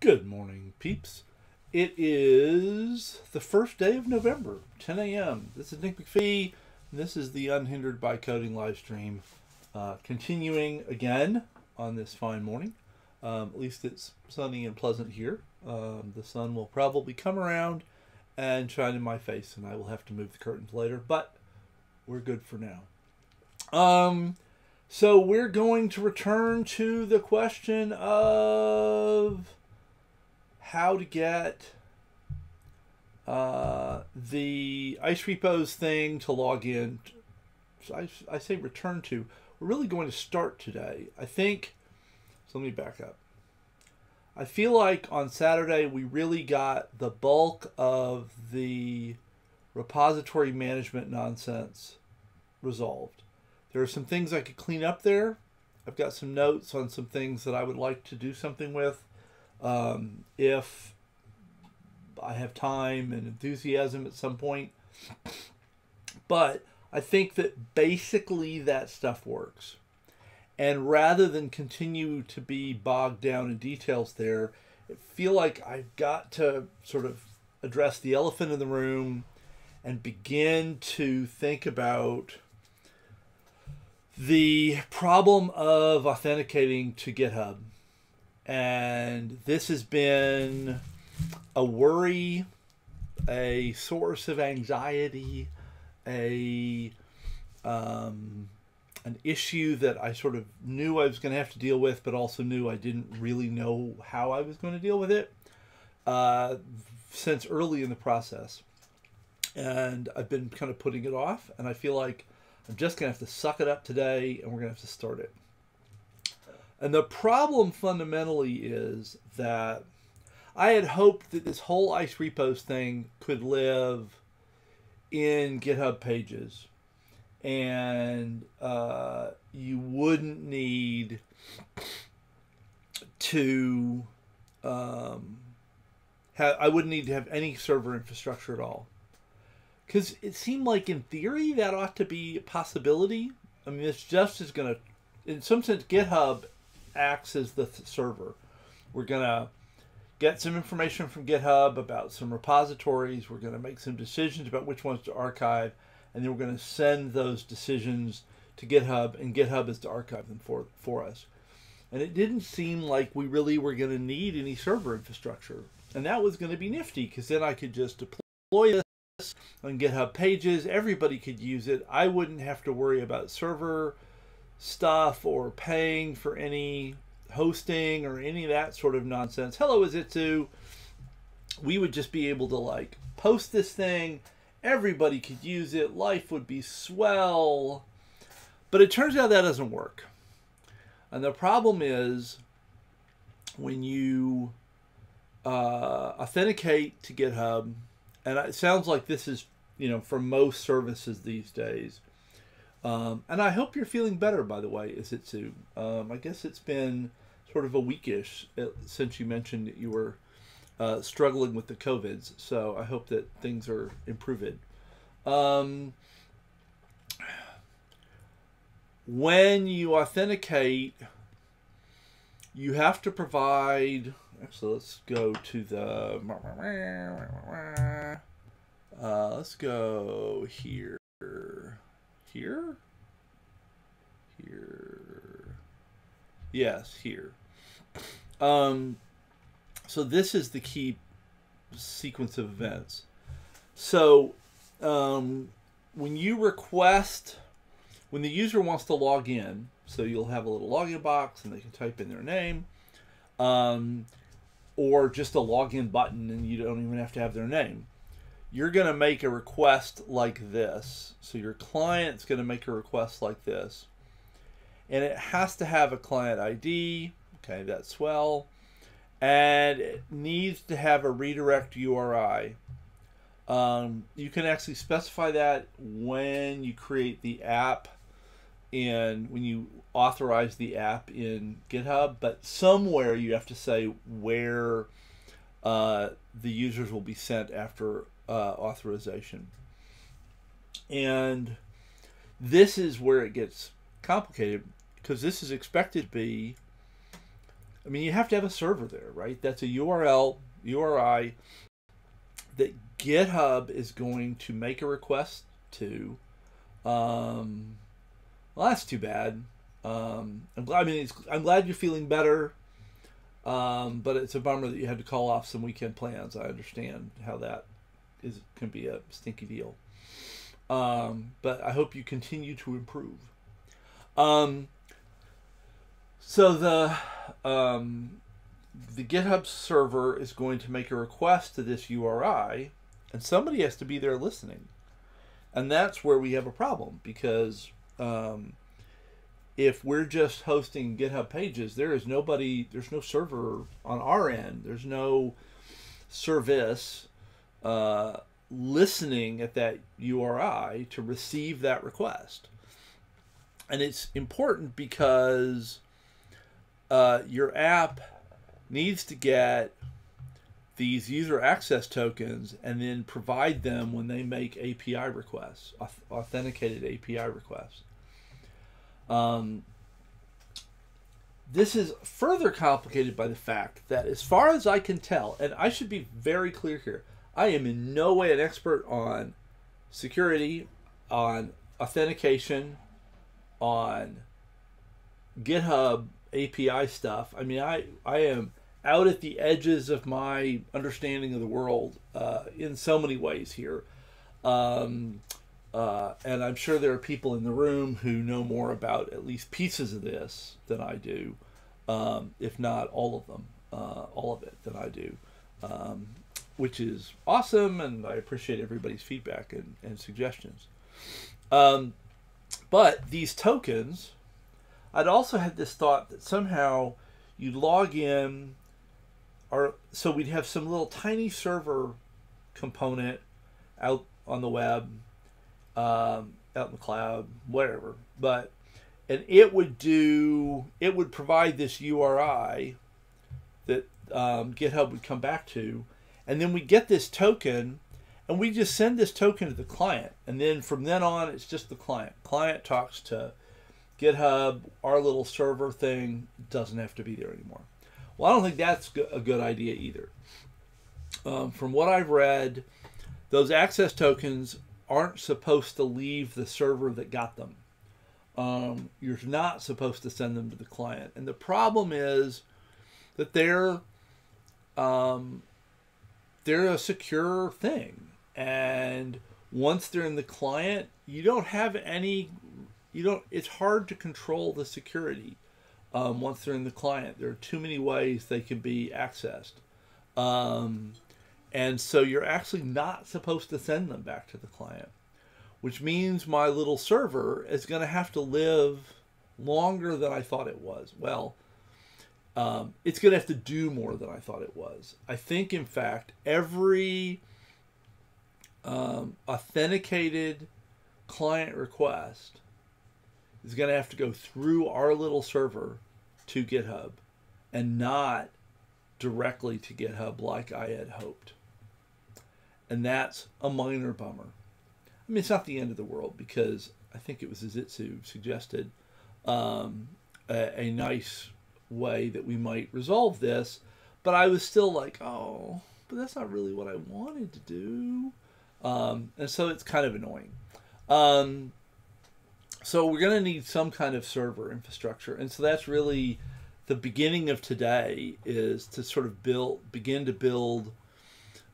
Good morning, peeps. It is the first day of November, 10 a.m. This is Nick McPhee. This is the Unhindered by Coding live stream, continuing again on this fine morning. At least it's sunny and pleasant here. The sun will probably come around and shine in my face, and I will have to move the curtains later, but we're good for now. So we're going to return to the question of how to get the ICE Repos thing to log in. So I say return to. We're really going to start today. I think, so let me back up. I feel like on Saturday we really got the bulk of the repository management nonsense resolved. There are some things I could clean up there. I've got some notes on some things that I would like to do something with if I have time and enthusiasm at some point. But I think that basically that stuff works. And rather than continue to be bogged down in details there, I feel like I've got to sort of address the elephant in the room and begin to think about the problem of authenticating to GitHub. And this has been a worry, a source of anxiety, an issue that I sort of knew I was going to have to deal with, but also knew I didn't really know how I was going to deal with it since early in the process. And I've been kind of putting it off, and I feel like I'm just going to have to suck it up today, and we're going to have to start it. And the problem fundamentally is that I had hoped that this whole ICE Repos thing could live in GitHub Pages, and you wouldn't need to I wouldn't need to have any server infrastructure at all. Because it seemed like, in theory, that ought to be a possibility. I mean, it's just is going to, in some sense, GitHub acts as the server. We're going to get some information from GitHub about some repositories. We're going to make some decisions about which ones to archive. And then we're going to send those decisions to GitHub. And GitHub is to archive them for us. And it didn't seem like we really were going to need any server infrastructure. And that was going to be nifty, because then I could just deploy this on GitHub Pages. Everybody could use it. I wouldn't have to worry about server stuff or paying for any hosting or any of that sort of nonsense. Hello, Izitsu. We would just be able to, like, post this thing. Everybody could use it. Life would be swell. But it turns out that doesn't work. And the problem is, when you authenticate to GitHub, and it sounds like this is, you know, for most services these days. And I hope you're feeling better, by the way, Izitsu. I guess it's been sort of a weekish since you mentioned that you were struggling with the COVIDs. So I hope that things are improving. When you authenticate, you have to provide... Actually, let's go to the, let's go here, yes, here. So this is the key sequence of events. So when you request, when the user wants to log in, so you'll have a little login box and they can type in their name. Or just a login button, and you don't even have to have their name. You're going to make a request like this. So your client's going to make a request like this. And it has to have a client ID. Okay, that's swell. And it needs to have a redirect URI. You can actually specify that when you create the app and when you authorize the app in GitHub, but somewhere you have to say where the users will be sent after authorization. And this is where it gets complicated, because this is expected to be I mean, you have to have a server there, right? That's a URL, URI that GitHub is going to make a request to. Well, that's too bad. I'm glad you're feeling better. But it's a bummer that you had to call off some weekend plans. I understand how that is, can be a stinky deal. But I hope you continue to improve. So the GitHub server is going to make a request to this URI, and somebody has to be there listening. And that's where we have a problem, because if we're just hosting GitHub Pages, there is nobody, there's no server on our end. There's no service listening at that URI to receive that request. And it's important because your app needs to get these user access tokens and then provide them when they make API requests, authenticated API requests. This is further complicated by the fact that, as far as I can tell, and I should be very clear here, I am in no way an expert on security, on authentication, on GitHub API stuff. I mean, I am out at the edges of my understanding of the world in so many ways here. And I'm sure there are people in the room who know more about at least pieces of this than I do, if not all of them, all of it than I do, which is awesome. And I appreciate everybody's feedback and suggestions. But these tokens, I'd also had this thought that somehow you'd log in, or so we'd have some little tiny server component out on the web, out in the cloud, whatever. But, and it would do, it would provide this URI that GitHub would come back to, and then we get this token, and we just send this token to the client. And then from then on, it's just the client. Client talks to GitHub. Our little server thing doesn't have to be there anymore. Well, I don't think that's a good idea either. From what I've read, those access tokens aren't supposed to leave the server that got them. You're not supposed to send them to the client. And the problem is that they're a secure thing. And once they're in the client, you don't have any... it's hard to control the security once they're in the client. There are too many ways they can be accessed. And so you're actually not supposed to send them back to the client, which means my little server is going to have to live longer than I thought it was. Well, it's going to have to do more than I thought it was. I think, in fact, every authenticated client request is going to have to go through our little server to GitHub, and not directly to GitHub like I had hoped. And that's a minor bummer. I mean, it's not the end of the world, because I think it was Izitsu suggested a nice way that we might resolve this, but I was still like, oh, but that's not really what I wanted to do. And so it's kind of annoying. So we're going to need some kind of server infrastructure. And so that's really the beginning of today, is to sort of begin to build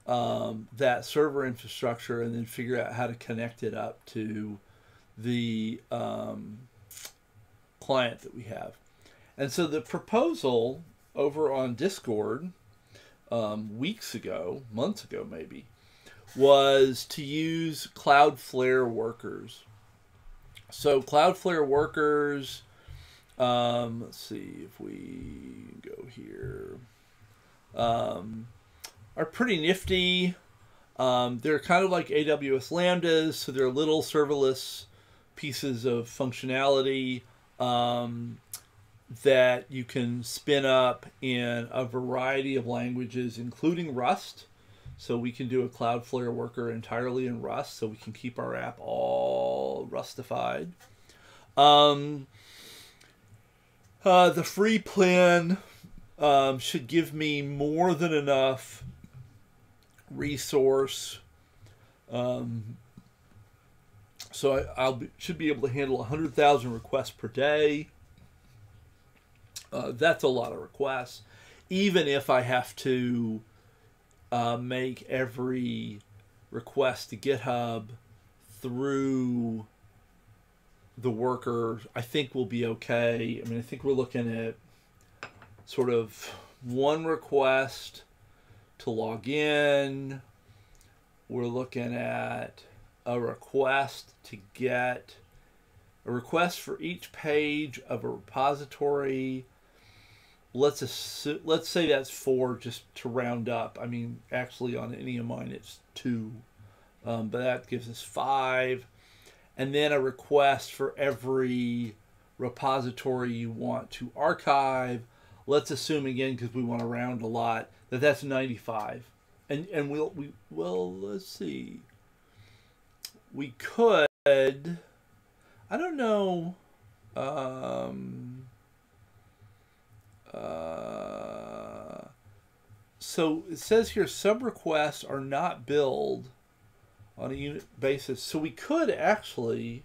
that server infrastructure, and then figure out how to connect it up to the client that we have. And so the proposal over on Discord weeks ago, months ago maybe, was to use Cloudflare Workers. So Cloudflare Workers, let's see if we go here, are pretty nifty. They're kind of like AWS Lambdas, so they're little serverless pieces of functionality that you can spin up in a variety of languages, including Rust. So we can do a Cloudflare worker entirely in Rust, so we can keep our app all Rustified. The free plan should give me more than enough resource. So should be able to handle 100,000 requests per day. That's a lot of requests, even if I have to make every request to GitHub through the worker. I think we'll be okay. I mean, I think we're looking at sort of one request to log in. We're looking at a request to get a request for each page of a repository. Let's say that's 4 just to round up. I mean, actually on any of mine it's 2, but that gives us 5. And then a request for every repository you want to archive. Let's assume again, because we want to round a lot, that that's 95. And well, let's see. We could, I don't know. So it says here sub requests are not billed on a unit basis. So we could actually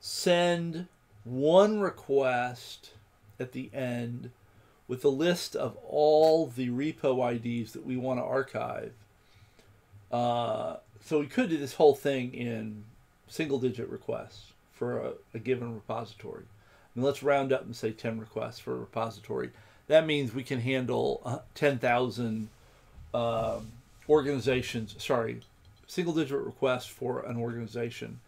send one request at the end with a list of all the repo IDs that we want to archive. So we could do this whole thing in single-digit requests for a given repository. And let's round up and say 10 requests for a repository. That means we can handle 10,000 organizations, sorry, single-digit requests for an organization.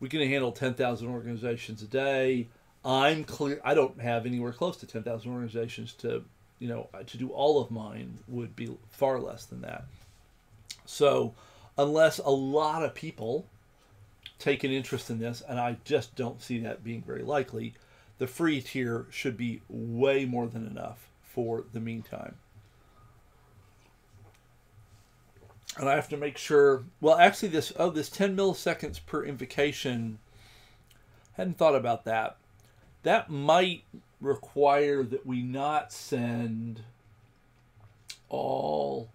We can handle 10,000 organizations a day. I'm clear. I don't have anywhere close to 10,000 organizations to, you know, to do all of mine would be far less than that. So unless a lot of people take an interest in this, and I just don't see that being very likely, the free tier should be way more than enough for the meantime. And I have to make sure, well, actually this, oh, this 10 milliseconds per invocation, hadn't thought about that. That might require that we not send all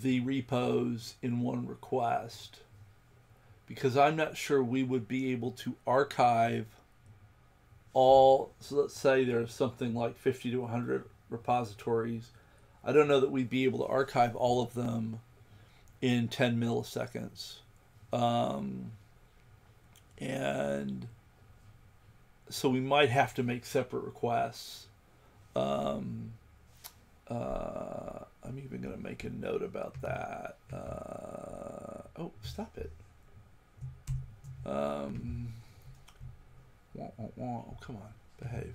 the repos in one request, because I'm not sure we would be able to archive all. So let's say there's something like 50 to 100 repositories. I don't know that we'd be able to archive all of them in 10 milliseconds. And so we might have to make separate requests. I'm even going to make a note about that. Oh, stop it. Oh, come on, behave.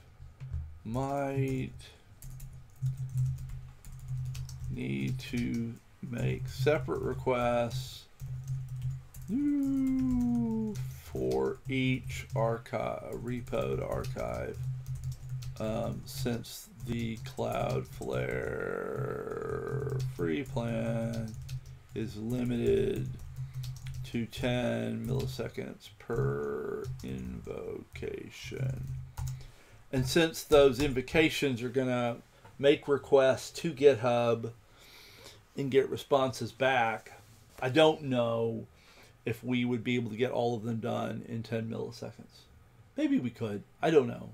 Might need to make separate requests for each archive, repo to archive, since the Cloudflare free plan is limited to 10 milliseconds per invocation. And since those invocations are gonna make requests to GitHub and get responses back, I don't know if we would be able to get all of them done in 10 milliseconds. Maybe we could, I don't know.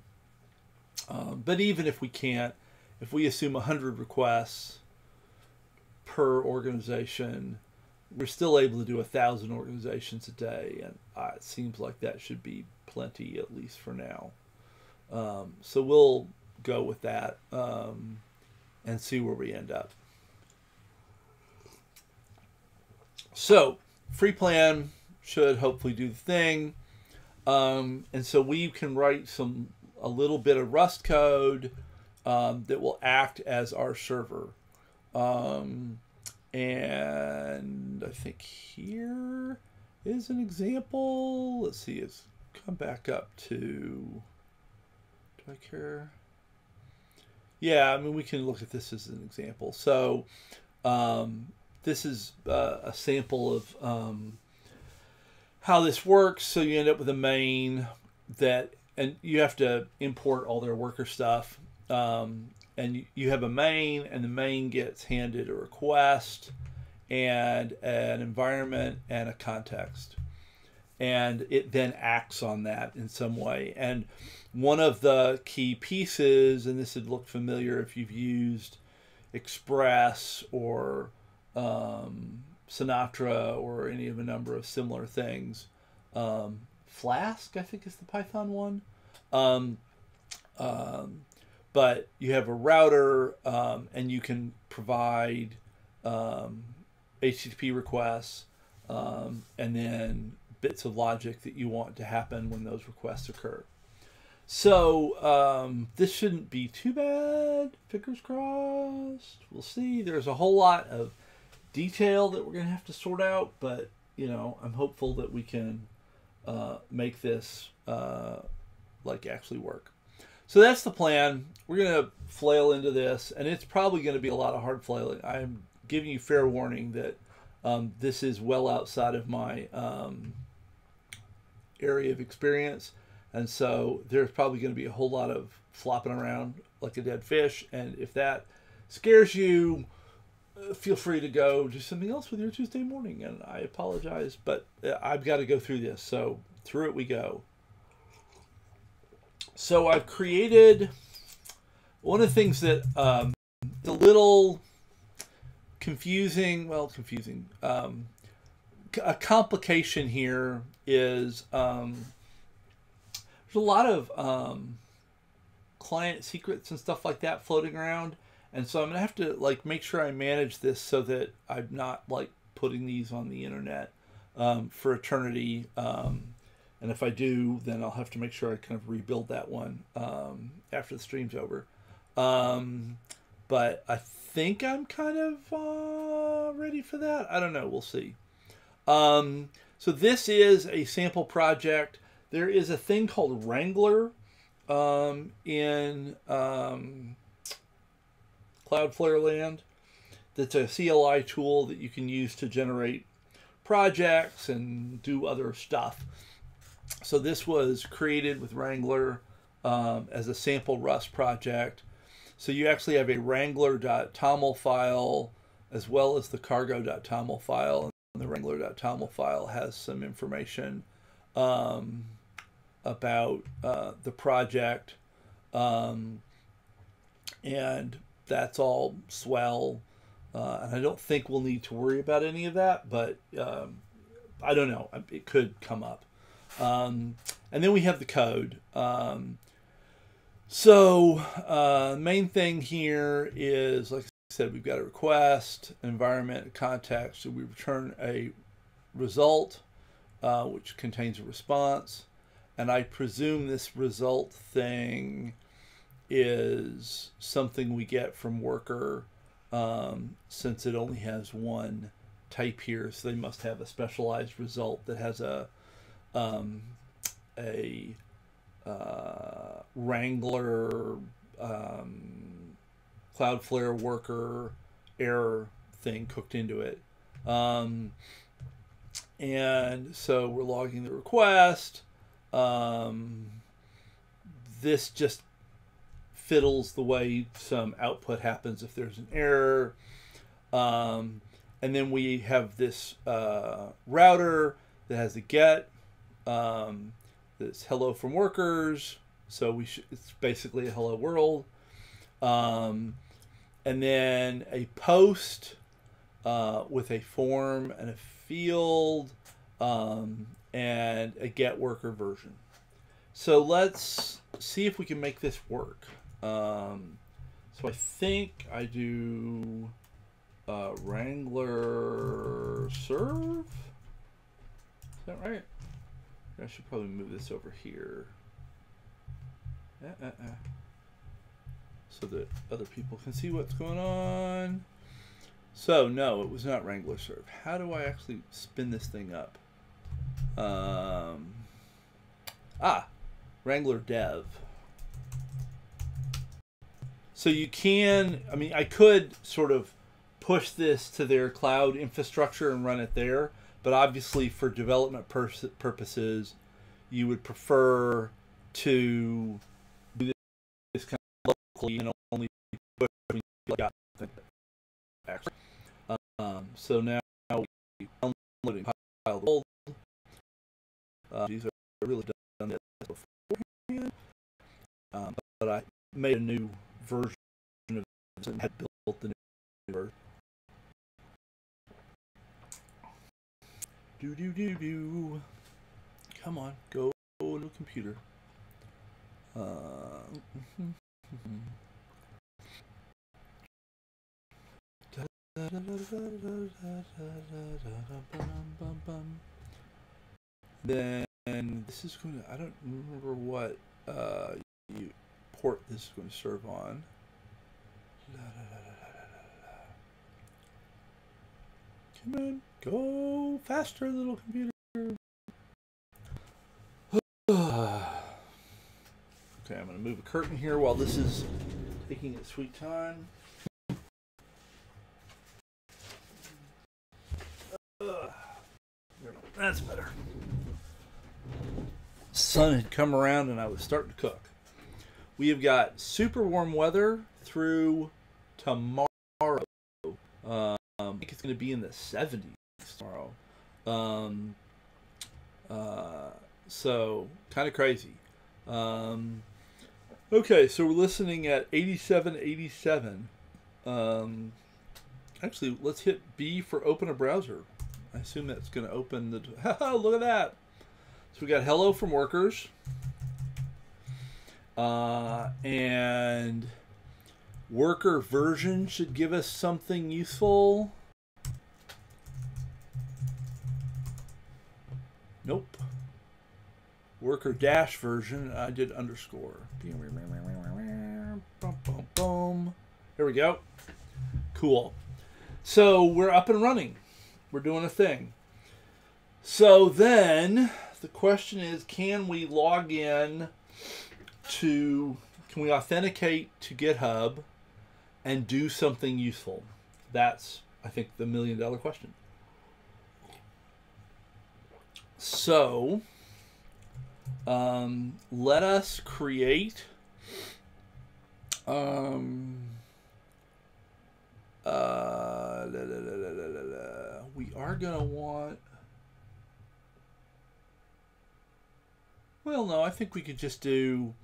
But even if we can't, if we assume 100 requests per organization, we're still able to do 1,000 organizations a day, and it seems like that should be plenty, at least for now. So we'll go with that and see where we end up. So free plan should hopefully do the thing. And so we can write a little bit of Rust code that will act as our server. And I think here is an example. Let's see, it's come back up to, do I care? Yeah, I mean, we can look at this as an example. So this is a sample of how this works. So you end up with a main that, and you have to import all their worker stuff. and you have a main, and the main gets handed a request and an environment and a context, and it then acts on that in some way. And one of the key pieces, and this would look familiar if you've used Express or Sinatra or any of a number of similar things, Flask, I think, is the Python one. But you have a router, and you can provide HTTP requests, and then bits of logic that you want to happen when those requests occur. So this shouldn't be too bad. Fingers crossed. We'll see. There's a whole lot of detail that we're going to have to sort out, but you know, I'm hopeful that we can make this like actually work. So that's the plan. We're going to flail into this, and it's probably going to be a lot of hard flailing. I'm giving you fair warning that this is well outside of my area of experience. And so there's probably going to be a whole lot of flopping around like a dead fish. And if that scares you, feel free to go do something else with your Tuesday morning. And I apologize, but I've got to go through this. So through it we go. So I've created one of the things that a little confusing, well, confusing. A complication here is there's a lot of client secrets and stuff like that floating around. And so I'm gonna have to like make sure I manage this so that I'm not like putting these on the internet for eternity. And if I do, then I'll have to make sure I kind of rebuild that one after the stream's over. But I think I'm kind of ready for that. I don't know. We'll see. So this is a sample project. There is a thing called Wrangler in Cloudflare land. That's a CLI tool that you can use to generate projects and do other stuff. So this was created with Wrangler as a sample Rust project. So you actually have a Wrangler.toml file as well as the Cargo.toml file. And the Wrangler.toml file has some information about the project. And that's all swell. And I don't think we'll need to worry about any of that, but I don't know. It could come up. And then we have the code. Main thing here is, like I said, we've got a request, environment, context. So we return a result, which contains a response. And I presume this result thing is something we get from worker, since it only has one type here. So they must have a specialized result that has a Wrangler Cloudflare worker error thing cooked into it. And so we're logging the request. This just fiddles the way some output happens if there's an error. And then we have this router that has a GET. That's hello from workers, so it's basically a hello world, and then a post with a form and a field, and a get worker version. So let's see if we can make this work. So I think I do Wrangler serve. Is that right? I should probably move this over here so that other people can see what's going on. So no, it was not Wrangler serve. How do I actually spin this thing up? Wrangler dev. So you can, I mean, I could sort of push this to their cloud infrastructure and run it there. But obviously, for development purposes, you would prefer to do this kind of clean and only push when you got the action. So now we download and compile the build. These are really done this beforehand, but I made a new version of this and had built the new version. Come on, go to the computer. Then this is going to, I don't remember what port this is going to serve on. Come on, go faster, little computer. Okay, I'm going to move a curtain here while this is taking its sweet time. That's better. Sun had come around and I was starting to cook. We have got super warm weather through tomorrow. I think it's going to be in the 70s tomorrow. So kind of crazy. Okay, so we're listening at 8787. Actually, let's hit B for open a browser. I assume that's going to open the... Look at that! So we got hello from workers. And worker version should give us something useful. Nope. Worker dash version. I did underscore. Boom. There we go. Cool. So we're up and running. We're doing a thing. So then the question is, can we log in to, can we authenticate to GitHub and do something useful? That's, I think, the million-dollar question. So let us create we are gonna want, well, no, I think we could just do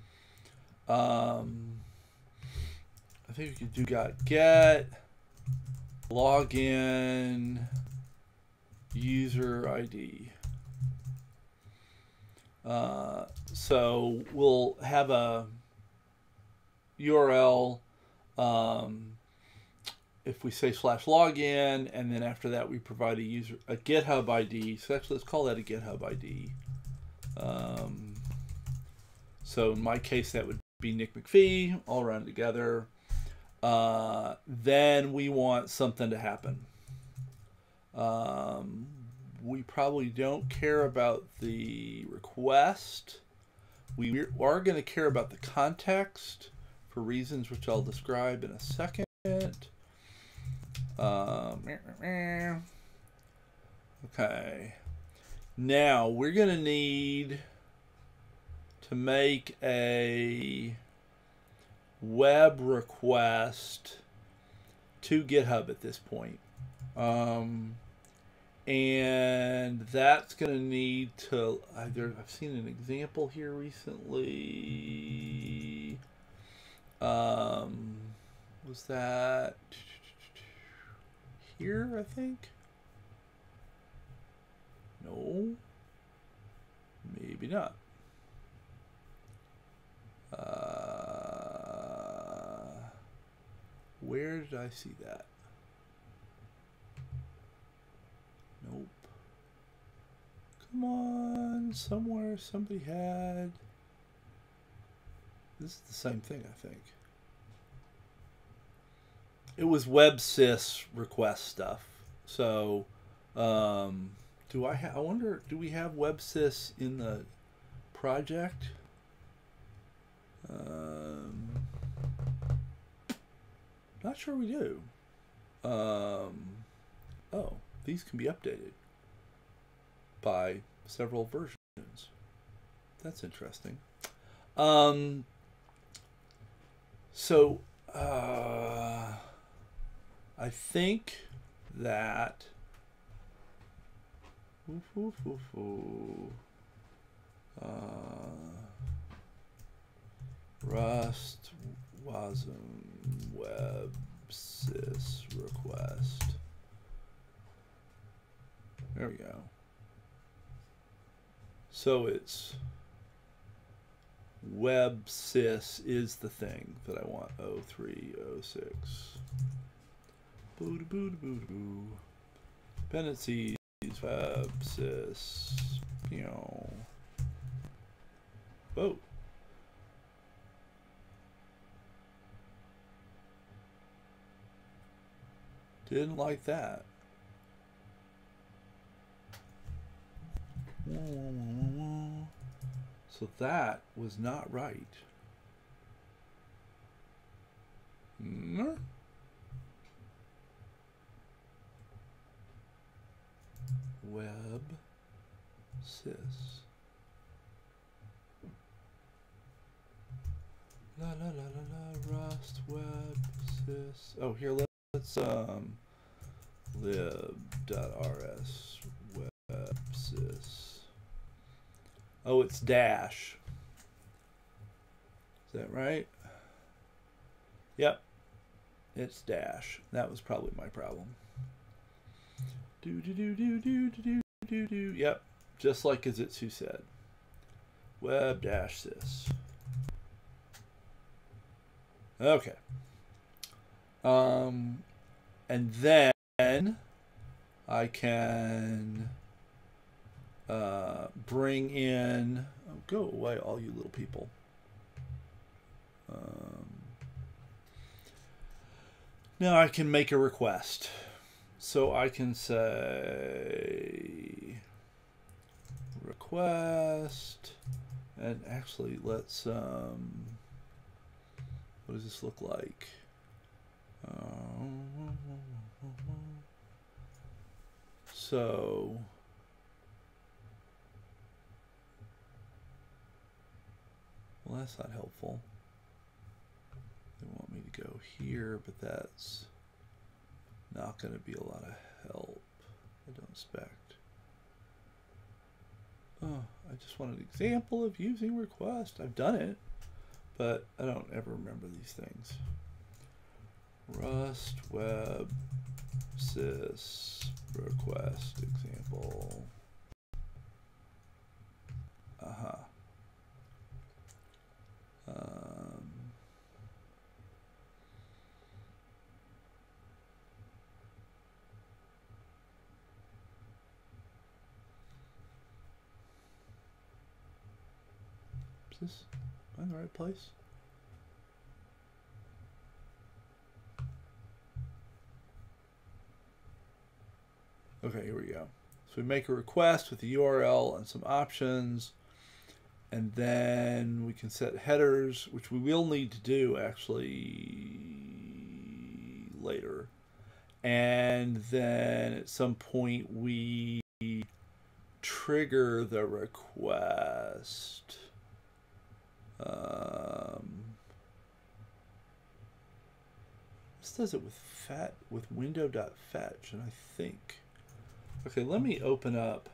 I think we could do get login user ID. So we'll have a URL if we say /login, and then after that we provide a GitHub ID. So actually let's call that a GitHub ID. So in my case that would be Nick McPhee, all run together. Then we want something to happen. We probably don't care about the request. We are going to care about the context for reasons which I'll describe in a second. Okay. Now we're going to need to make a web request to GitHub at this point. And that's going to need to either, I've seen an example here recently. Was that here, I think? No, maybe not. Where did I see that? Nope. Come on, somewhere somebody had. This is the same thing, I think. It was WebSys request stuff. So, do I have? I wonder, do we have WebSys in the project? Not sure we do. Oh. These can be updated by several versions. That's interesting. So I think that Rust wasm WebSys request. There we go. So it's WebSys is the thing that I want. 0306. Boo doo boo doo boo. Dependencies WebSys. You know. Oh. Didn't like that. So that was not right. No. WebSys. La la la la la. Rust WebSys. Oh, here let's lib.rs WebSys. Oh, it's dash. Is that right? Yep. It's dash. That was probably my problem. Do do do do do do do do. Yep. Just like Izitsu said. Web dash sys. Okay. And then I can bring in, oh, go away all you little people. Now I can make a request. So I can say request, and actually let's, what does this look like? So well, that's not helpful. They want me to go here, but that's not going to be a lot of help, I don't expect. Oh, I just want an example of using request. I've done it, but I don't ever remember these things. Rust WebSys request example. Uh-huh. Is this, am I in the right place? Okay, here we go. So we make a request with the URL and some options. And then we can set headers, which we will need to do actually later. And then at some point we trigger the request. This does it with fat, with window.fetch, and I think. Okay, let me open up.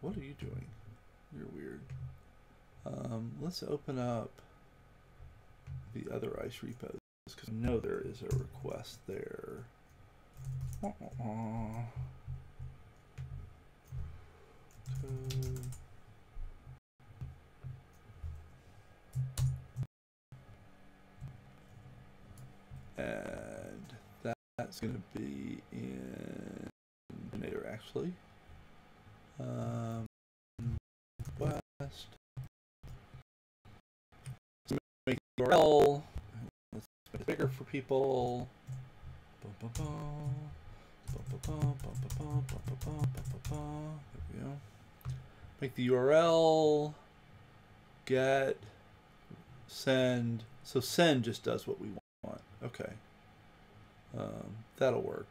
What are you doing? You're weird. Let's open up the other ICE repos, because I know there is a request there. And that's going to be in later, actually. Request. Let's make the URL. Let's make it bigger for people. Bum, bum, bum. Bum, bum, bum, bum, bum, bum. There we go. Make the URL. Get. Send. So send just does what we want. Okay. That'll work.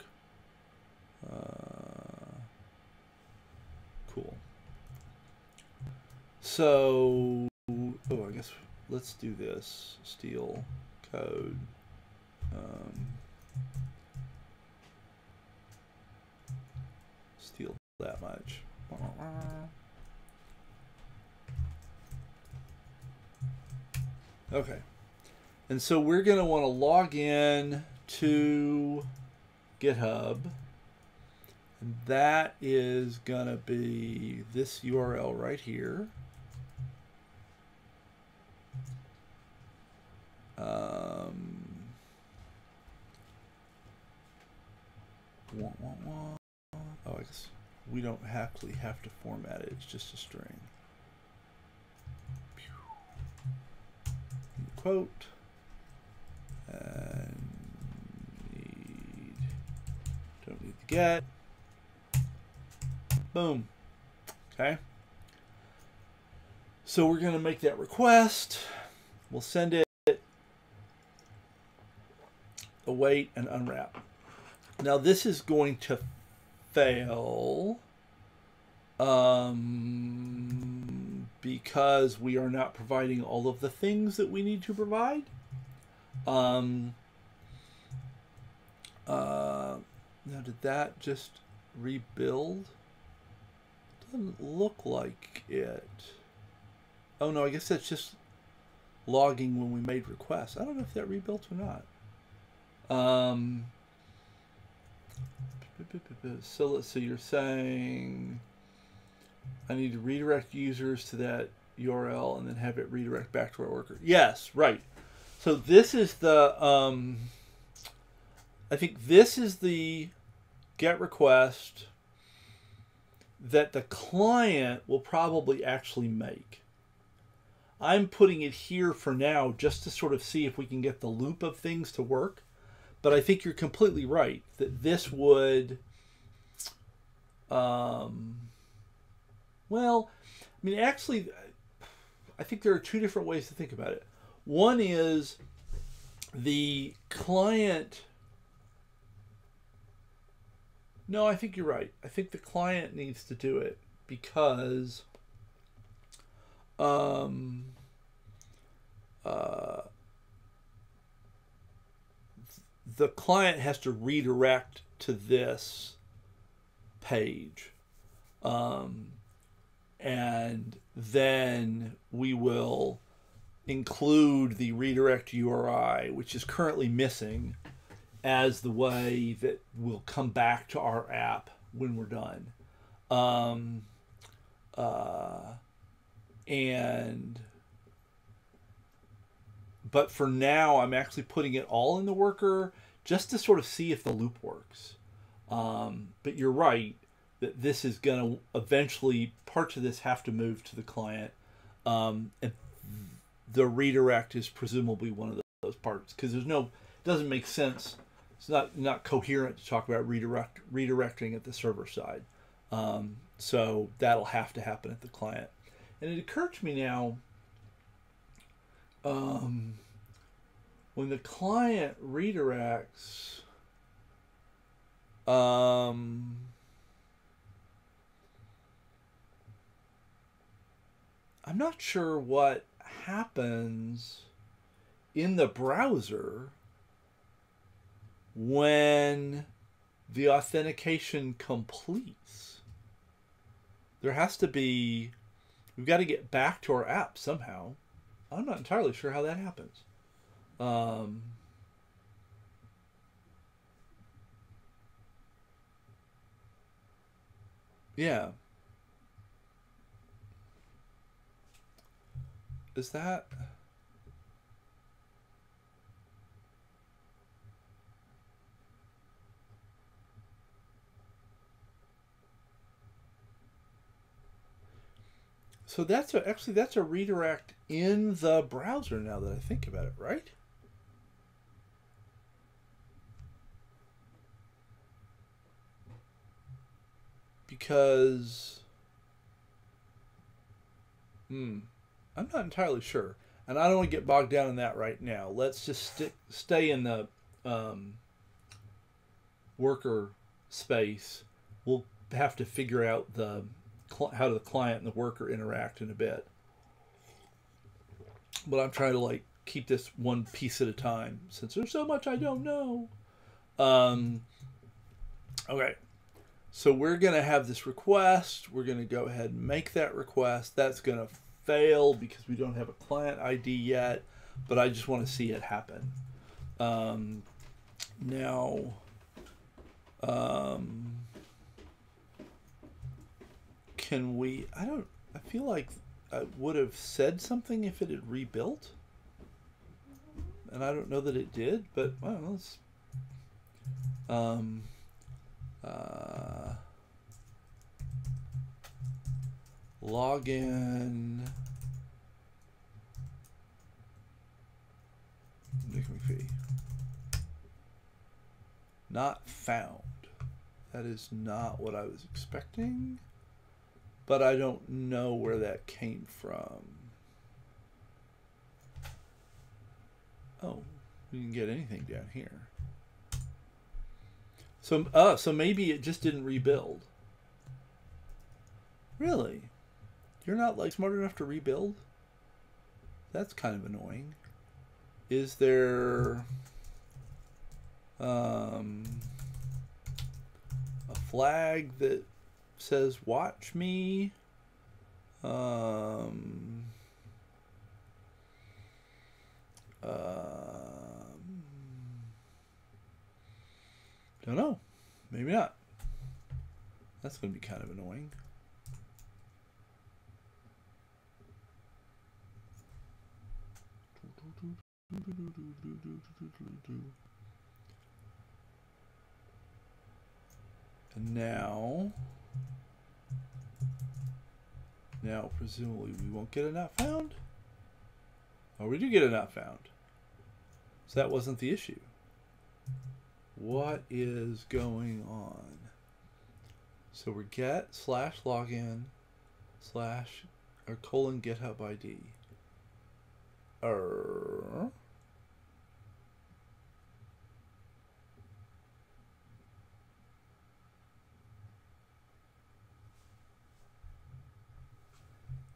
Cool. So, oh, I guess let's do this. Steal code. Steal that much. Okay. And so we're going to want to log in to GitHub. And that is going to be this URL right here. Oh, I guess we don't actually have to format it. It's just a string. Quote. And don't need the get. Boom. Okay. So we're going to make that request. We'll send it. Await and unwrap. Now this is going to fail because we are not providing all of the things that we need to provide. Now did that just rebuild? Doesn't look like it. Oh no, I guess that's just logging when we made requests. I don't know if that rebuilt or not. So let's see, you're saying I need to redirect users to that URL and then have it redirect back to our worker. Yes, right. So this is the, I think this is the GET request that the client will probably actually make. I'm putting it here for now just to sort of see if we can get the loop of things to work. But I think you're completely right that this would, well, I mean, actually, I think there are two different ways to think about it. One is the client. No, I think you're right. I think the client needs to do it because the client has to redirect to this page. And then we will include the redirect URI, which is currently missing, as the way that will come back to our app when we're done. But for now, I'm actually putting it all in the worker just to sort of see if the loop works. But you're right that this is going to eventually, parts of this have to move to the client. And the redirect is presumably one of those parts because there's no, it doesn't make sense. It's not coherent to talk about redirecting at the server side. So that'll have to happen at the client. And it occurred to me now, when the client redirects, I'm not sure what happens in the browser when the authentication completes. There has to be, we've got to get back to our app somehow. I'm not entirely sure how that happens. Yeah. Is that? So that's a, actually that's a redirect in the browser now that I think about it, right? Because, I'm not entirely sure. And I don't want to get bogged down in that right now. Let's just stay in the worker space. We'll have to figure out the how do the client and the worker interact in a bit. but I'm trying to like keep this one piece at a time since there's so much I don't know. Okay, so we're going to have this request. We're going to go ahead and make that request. That's going to fail because we don't have a client ID yet, but I just want to see it happen. Can we, I feel like I would have said something if it had rebuilt, and I don't know that it did, but well, let's, login Nick McPhee. Not found. That is not what I was expecting, but I don't know where that came from. Oh, we didn't get anything down here. So maybe it just didn't rebuild. Really? You're not like smart enough to rebuild? That's kind of annoying. Is there a flag that says watch me? Don't know. Maybe not. That's going to be kind of annoying. And now presumably we won't get a not found. Oh, we do get a not found. So that wasn't the issue. What is going on? So we're get /login/: GitHub ID.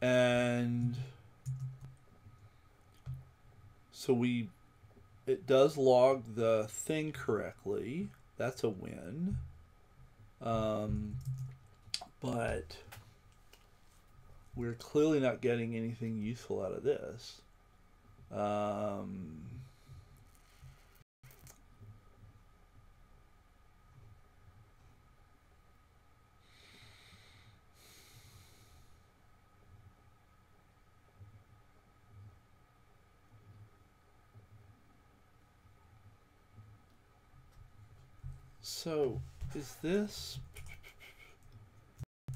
And so it does log the thing correctly. That's a win. But we're clearly not getting anything useful out of this. So is this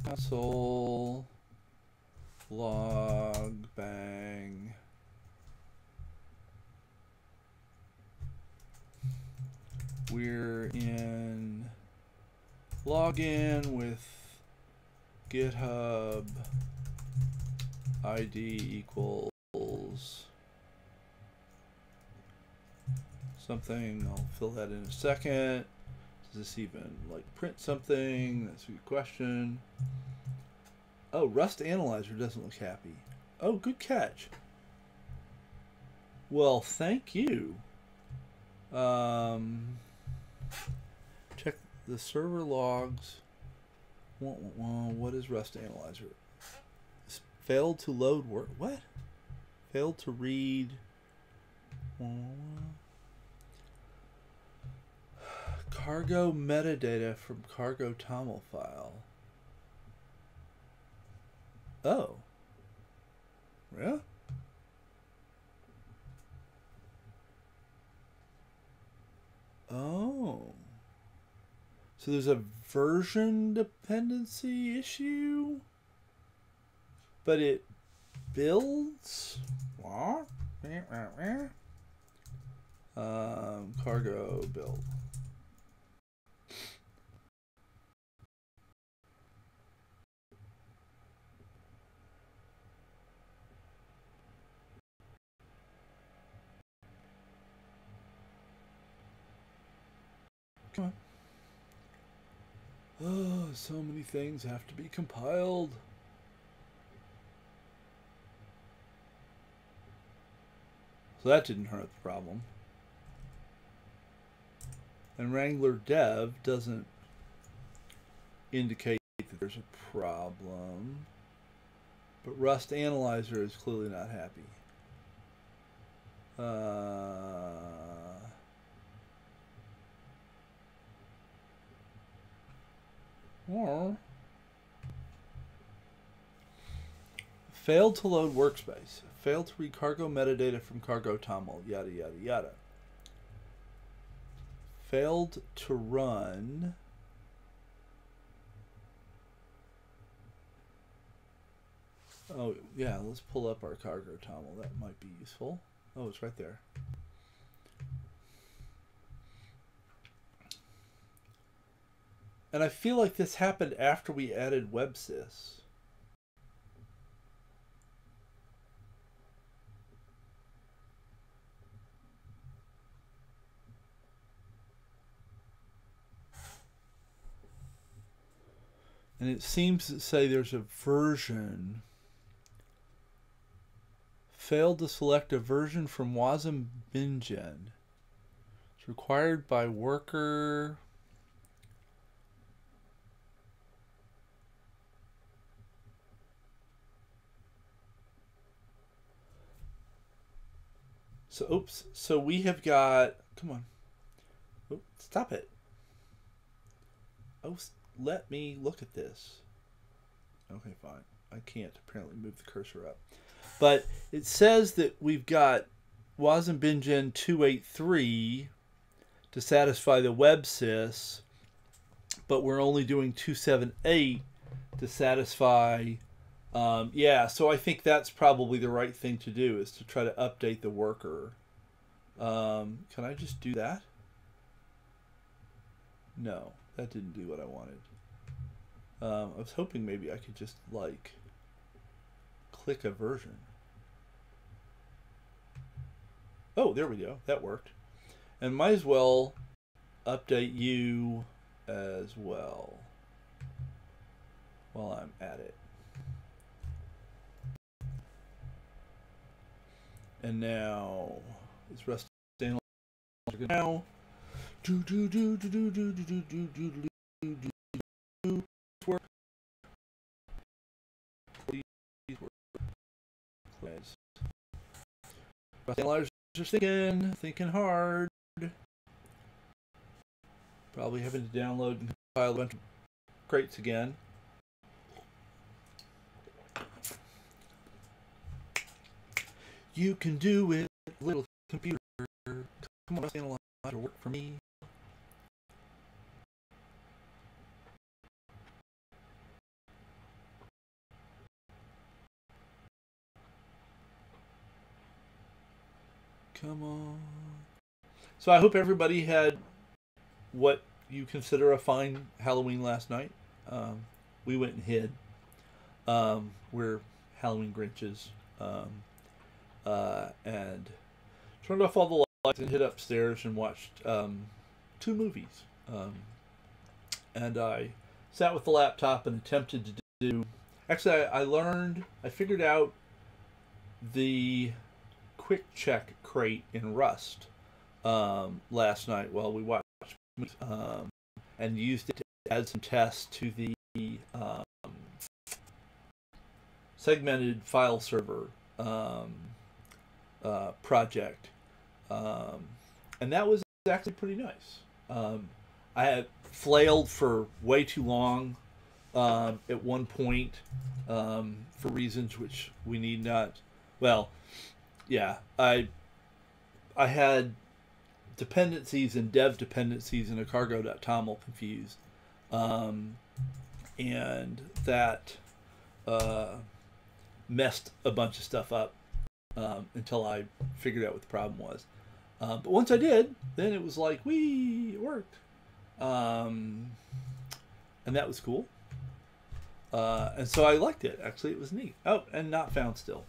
console log bang? We're in login with GitHub ID equals something. I'll fill that in a second. Does this even like print something? That's a good question. Oh, Rust Analyzer doesn't look happy. Oh, good catch. Well, thank you. Check the server logs. What is Rust Analyzer? It's failed to load work. What? Failed to read. Cargo metadata from Cargo.toml file. Oh. Yeah? Oh, so there's a version dependency issue, but it builds. Cargo build. Come on. Oh, so many things have to be compiled. So that didn't hurt the problem. And Wrangler dev doesn't indicate that there's a problem. But Rust Analyzer is clearly not happy. Or failed to load workspace. Failed to read cargo metadata from Cargo.toml. Yada, yada, yada. Failed to run . Oh yeah, let's pull up our Cargo.toml. That might be useful. Oh, it's right there. And I feel like this happened after we added WebSys. And it seems to say there's a version. Failed to select a version from wasm-bindgen. It's required by worker. So, oops. So we have got, come on. Oops, stop it. Oh, let me look at this. Okay, fine. I can't apparently move the cursor up. But it says that we've got wasm-bindgen 283 to satisfy the WebSys, but we're only doing 278 to satisfy. Yeah, so I think that's probably the right thing to do, is to try to update the worker. Can I just do that? No, that didn't do what I wanted. I was hoping maybe I could just like click a version. Oh, there we go. That worked. And might as well update you as well while I'm at it. And now it's Rust Analyzer. Now, work. Rust Analyzers are thinking hard. Probably having to download and compile a bunch of crates again. You can do it, little computer. Come on, Rust Analyzer, work for me. Come on. So I hope everybody had what you consider a fine Halloween last night. We went and hid. We're Halloween Grinches. And turned off all the lights and hid upstairs and watched 2 movies. And I sat with the laptop and attempted to do... Actually, I figured out the quick check crate in Rust last night while we watched movies, and used it to add some tests to the segmented file server project, and that was actually pretty nice. I had flailed for way too long at one point for reasons which we need not. Well, yeah, I had dependencies and dev dependencies in a cargo.toml confused, and that messed a bunch of stuff up until I figured out what the problem was. But once I did, then it was like, whee, it worked. And that was cool. And so I liked it, actually. It was neat. Oh, and not found still.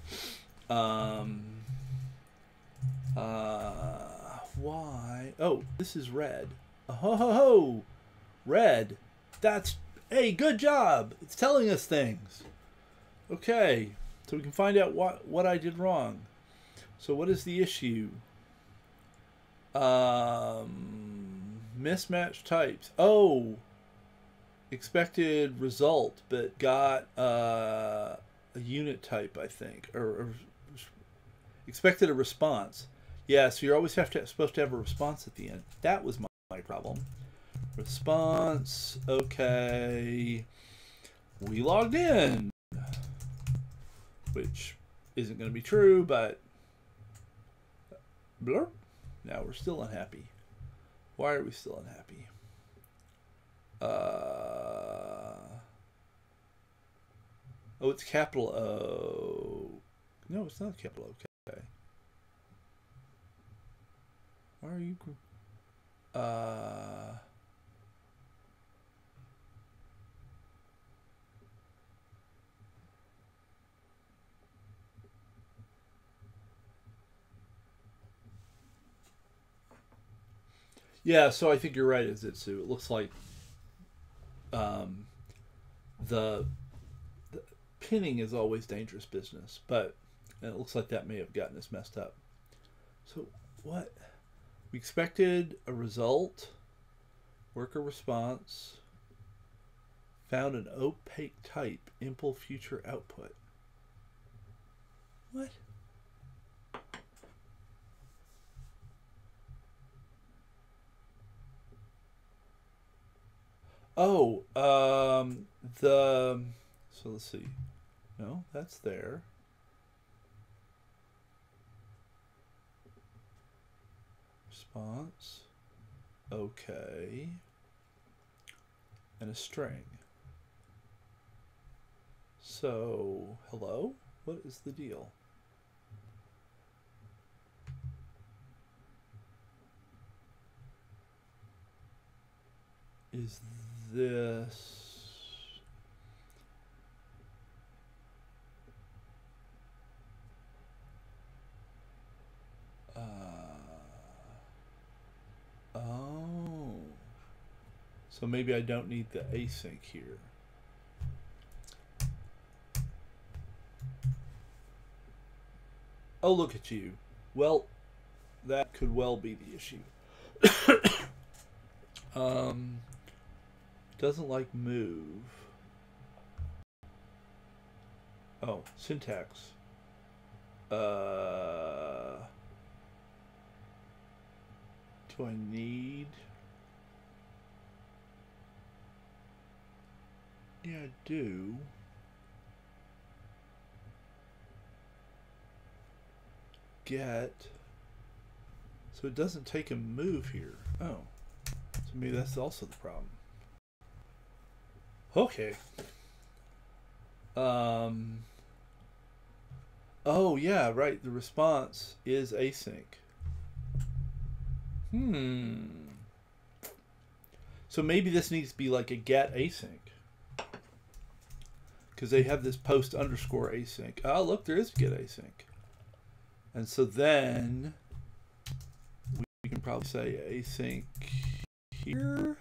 Why? Oh, this is red. Ho ho ho! Red. That's, hey, good job! It's telling us things. Okay, so we can find out what I did wrong. So what is the issue? Mismatch types. Oh, expected result, but got a unit type, I think, or expected a response. Yeah, so you're always supposed to have a response at the end. That was my problem. Response, okay. We logged in, which isn't going to be true, but blurp. Now we're still unhappy. Why are we still unhappy? Oh, it's capital O. No, it's not capital O. Okay. Why are you? Yeah, so I think you're right, Izitsu. It looks like the pinning is always dangerous business, but it looks like that may have gotten us messed up. So what? We expected a result, worker response, found an opaque type, impl future output. What? Oh, so let's see. No, that's there. Response. Okay. And a string. So, hello? What is the deal? Is this oh, so maybe I don't need the async here. Oh, look at you. Well, that could well be the issue. Doesn't like move. Oh, syntax. Do I need? Yeah, I do. Get. So it doesn't take a move here. Oh, so maybe that's also the problem. Okay. Oh yeah, right. The response is async. So maybe this needs to be like a get async, because they have this post underscore async. Oh, look, there is get async, and so then we can probably say async here.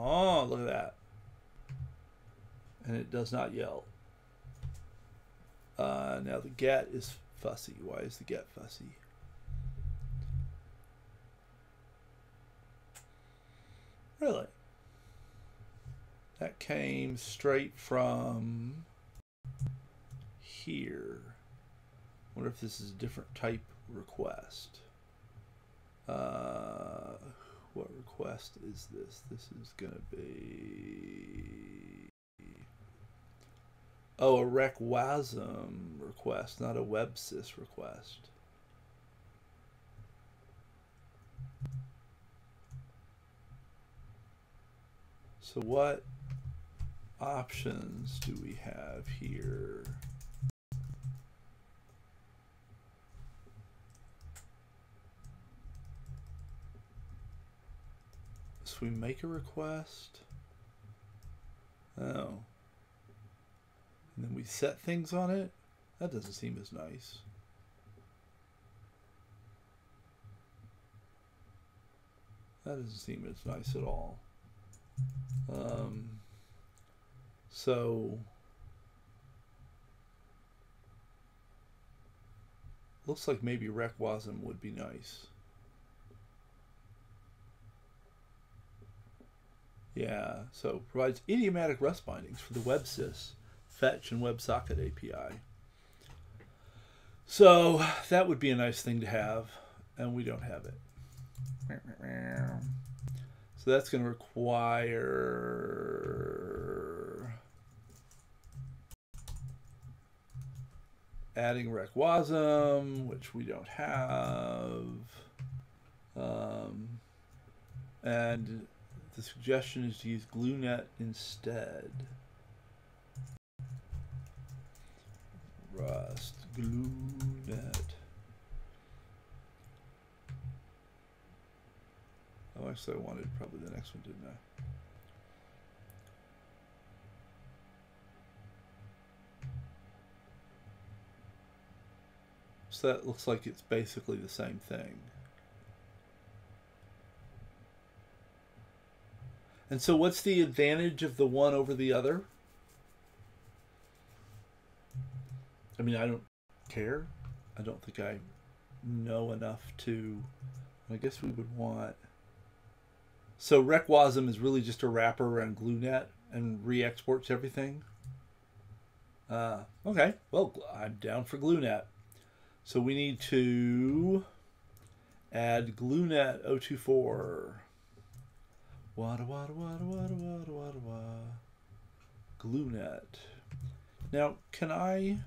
Oh, look at that. And it does not yell. Now the get is fussy. Why is the get fussy? Really? That came straight from here. Wonder if this is a different type request. What request is this? This is going to be, oh, a reqwasm request, not a WebSys request. So what options do we have here? We make a request. Oh, and then we set things on it. That doesn't seem as nice. That doesn't seem as nice at all. So Looks like maybe reqwasm would be nice. Yeah, so provides idiomatic Rust bindings for the WebSys, Fetch, and WebSocket API. So that would be a nice thing to have, and we don't have it. So that's going to require adding reqwasm, which we don't have. And the suggestion is to use gloo-net instead. Rust gloo-net. Oh, actually, I wanted probably the next one, didn't I? So that looks like it's basically the same thing. And so what's the advantage of the one over the other? I mean, I don't care. I don't think I know enough to, I guess we would want. So reqwasm is really just a wrapper around gloo-net and re-exports everything. Okay, well, I'm down for gloo-net. So we need to add gloo-net 024. Wada, wada, wada, wada, wada, wada, wada. Gloo-net. Now, can I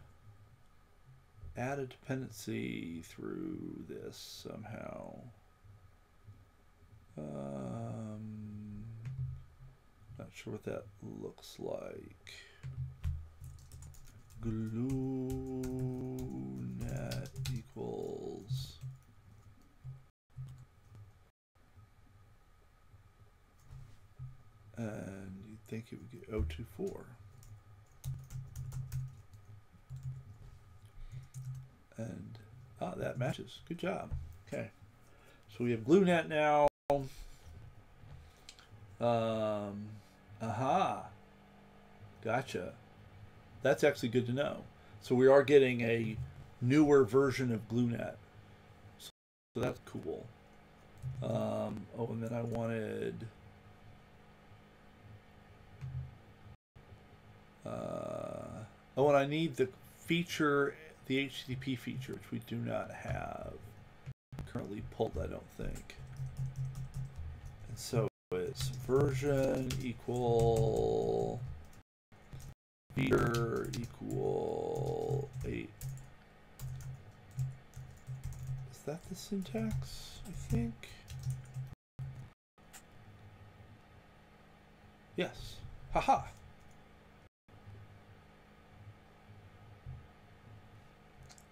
add a dependency through this somehow? Not sure what that looks like. Gloo-net equals and you'd think it would get 024. And ah, that matches. Good job. Okay. So we have gloo-net now. Aha. Gotcha. That's actually good to know. So we are getting a newer version of gloo-net. So that's cool. Oh, and then I wanted oh, and I need the feature, the HTTP feature, which we do not have currently pulled, I don't think. And so it's version equal feature equal 8. Is that the syntax? I think. Yes. Haha.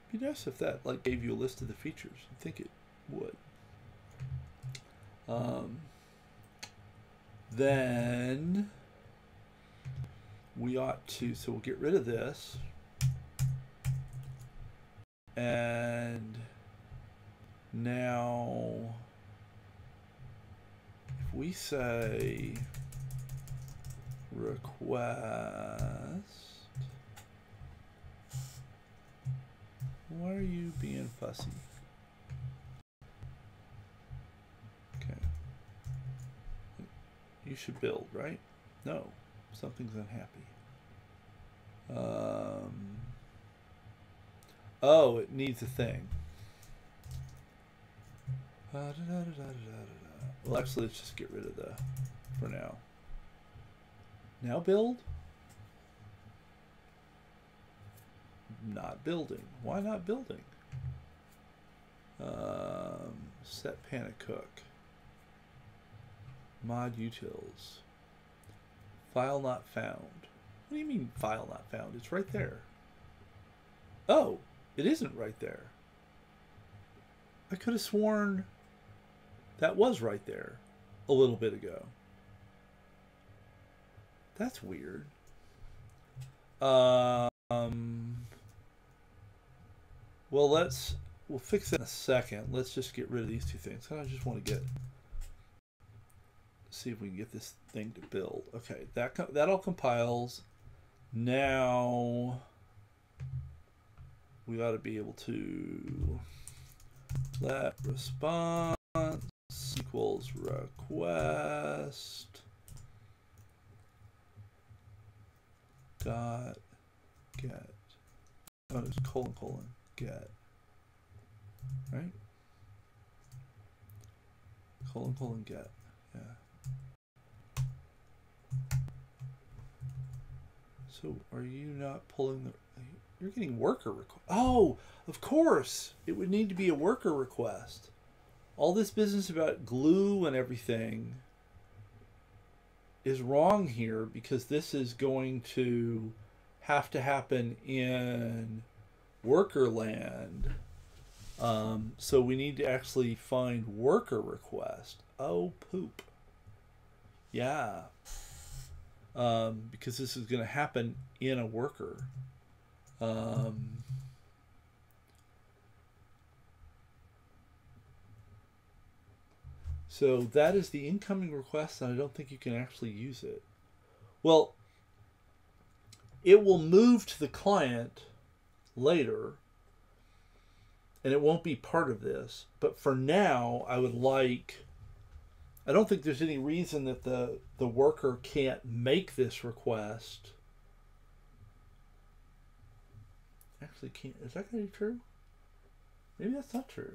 It'd be nice if that like gave you a list of the features. I think it would. Then we ought to, so we'll get rid of this and now if we say request. Why are you being fussy? Okay. You should build, right? No. Something's unhappy. Oh, it needs a thing. Well, actually, let's just get rid of the for now. Now build? Not building. Why not building? Set panic hook. Mod utils. File not found. What do you mean file not found? It's right there. Oh, it isn't right there. I could have sworn that was right there a little bit ago. That's weird. Well, we'll fix that in a second. Let's just get rid of these two things. I just want to see if we can get this thing to build. Okay, that all compiles. Now, we ought to be able to let response equals request dot get. Oh, it's colon colon get, right? Colon colon get, yeah. So are you not pulling the? You're getting worker request. Oh, of course, it would need to be a worker request. All this business about glue and everything is wrong here because this is going to have to happen in worker land. So we need to actually find worker request. Oh, poop. Yeah. Because this is going to happen in a worker. So that is the incoming request, and I don't think you can actually use it. Well, it will move to the client later, and it won't be part of this. But for now, I would like... I don't think there's any reason that the worker can't make this request. Actually, can't. Is that going to be true? Maybe that's not true.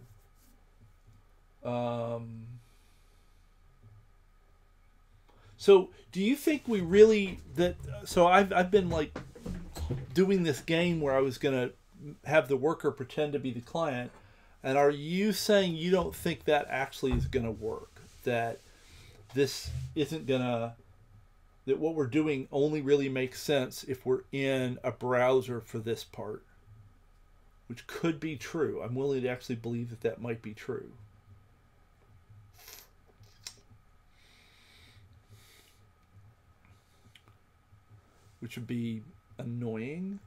So do you think we really that? So I've been like doing this game where I was gonna have the worker pretend to be the client, and are you saying you don't think that actually is gonna work? That this isn't gonna, that what we're doing only really makes sense if we're in a browser for this part, which could be true. I'm willing to actually believe that that might be true. Which would be annoying.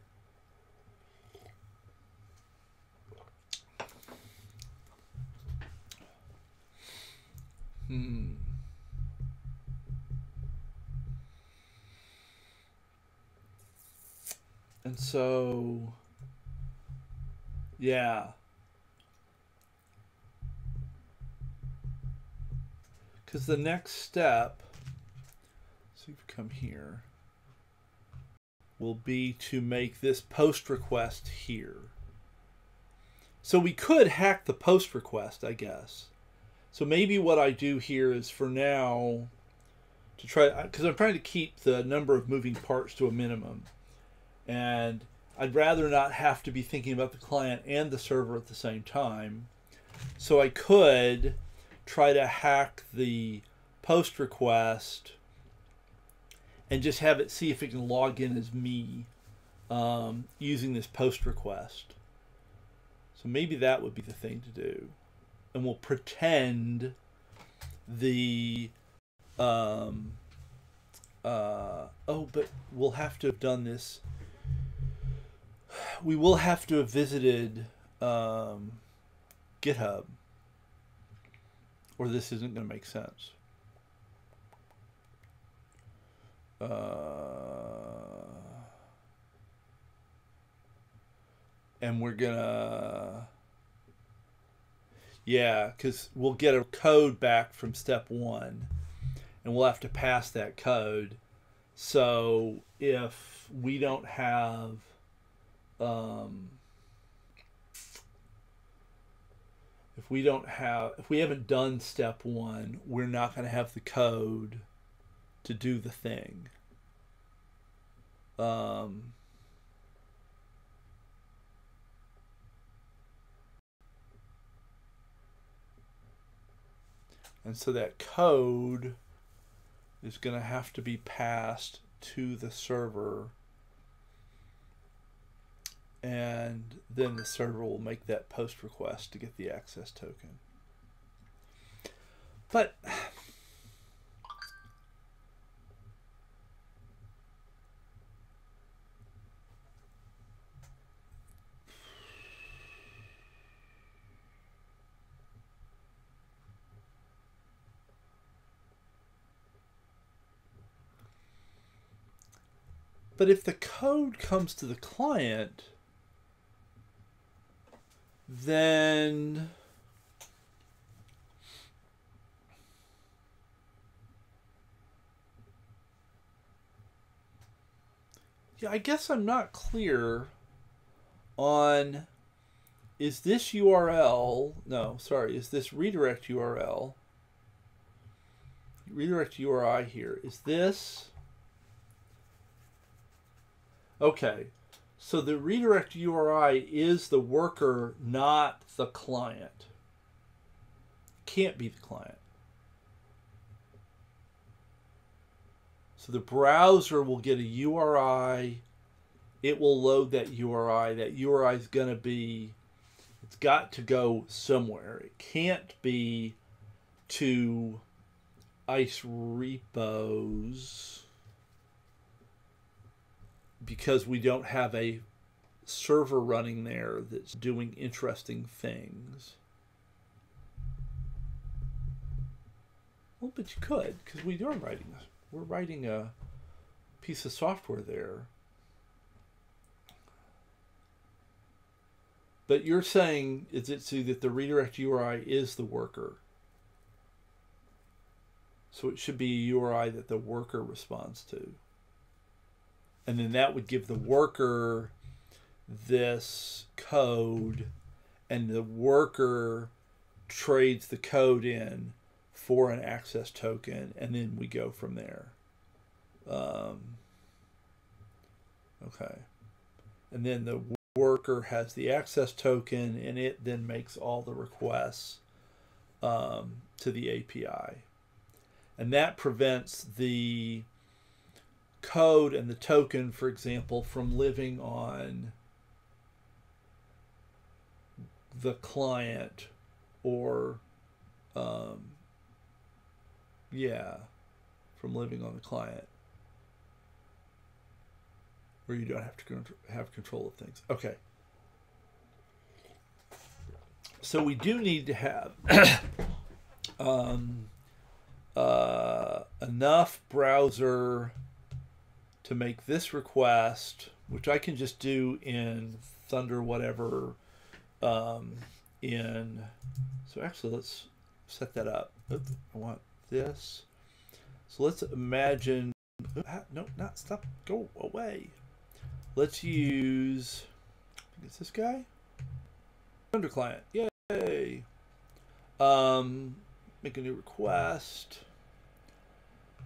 And so, yeah. Because the next step, so you've come here, will be to make this post request here. So we could hack the post request, I guess. So maybe what I do here is for now to try, because I'm trying to keep the number of moving parts to a minimum. And I'd rather not have to be thinking about the client and the server at the same time. So I could try to hack the post request and just have it see if it can log in as me using this post request. So maybe that would be the thing to do. And we'll pretend the, oh, but we'll have to have done this. We will have to have visited GitHub, or this isn't going to make sense. And we're gonna, yeah, because we'll get a code back from step one and we'll have to pass that code. So if we don't have, if we haven't done step one, we're not going to have the code to do the thing. And so that code is going to have to be passed to the server, and then the server will make that post request to get the access token. But if the code comes to the client, Then yeah, I guess I'm not clear on, is this URL, no, sorry, is this redirect URL, redirect URI here, is this, okay, so the redirect URI is the worker, not the client. Can't be the client. So the browser will get a URI. It will load that URI. That URI is going to be, it's got to go somewhere. It can't be to ICE Repos, because we don't have a server running there that's doing interesting things. Well, but you could, because we are writing, we're writing a piece of software there. But you're saying, Izitsu, that the redirect URI is the worker. So it should be a URI that the worker responds to. And then that would give the worker this code, and the worker trades the code in for an access token, and then we go from there. Okay. And then the worker has the access token, and it then makes all the requests to the API. And that prevents the code and the token, for example, from living on the client or, yeah, from living on the client, where you don't have to have control of things. Okay. So we do need to have enough browser to make this request, which I can just do in Thunder, whatever, so actually let's set that up. Oops, I want this. So let's imagine, no, not stop, go away. Let's use, I think it's this guy, Thunder Client, yay. Make a new request.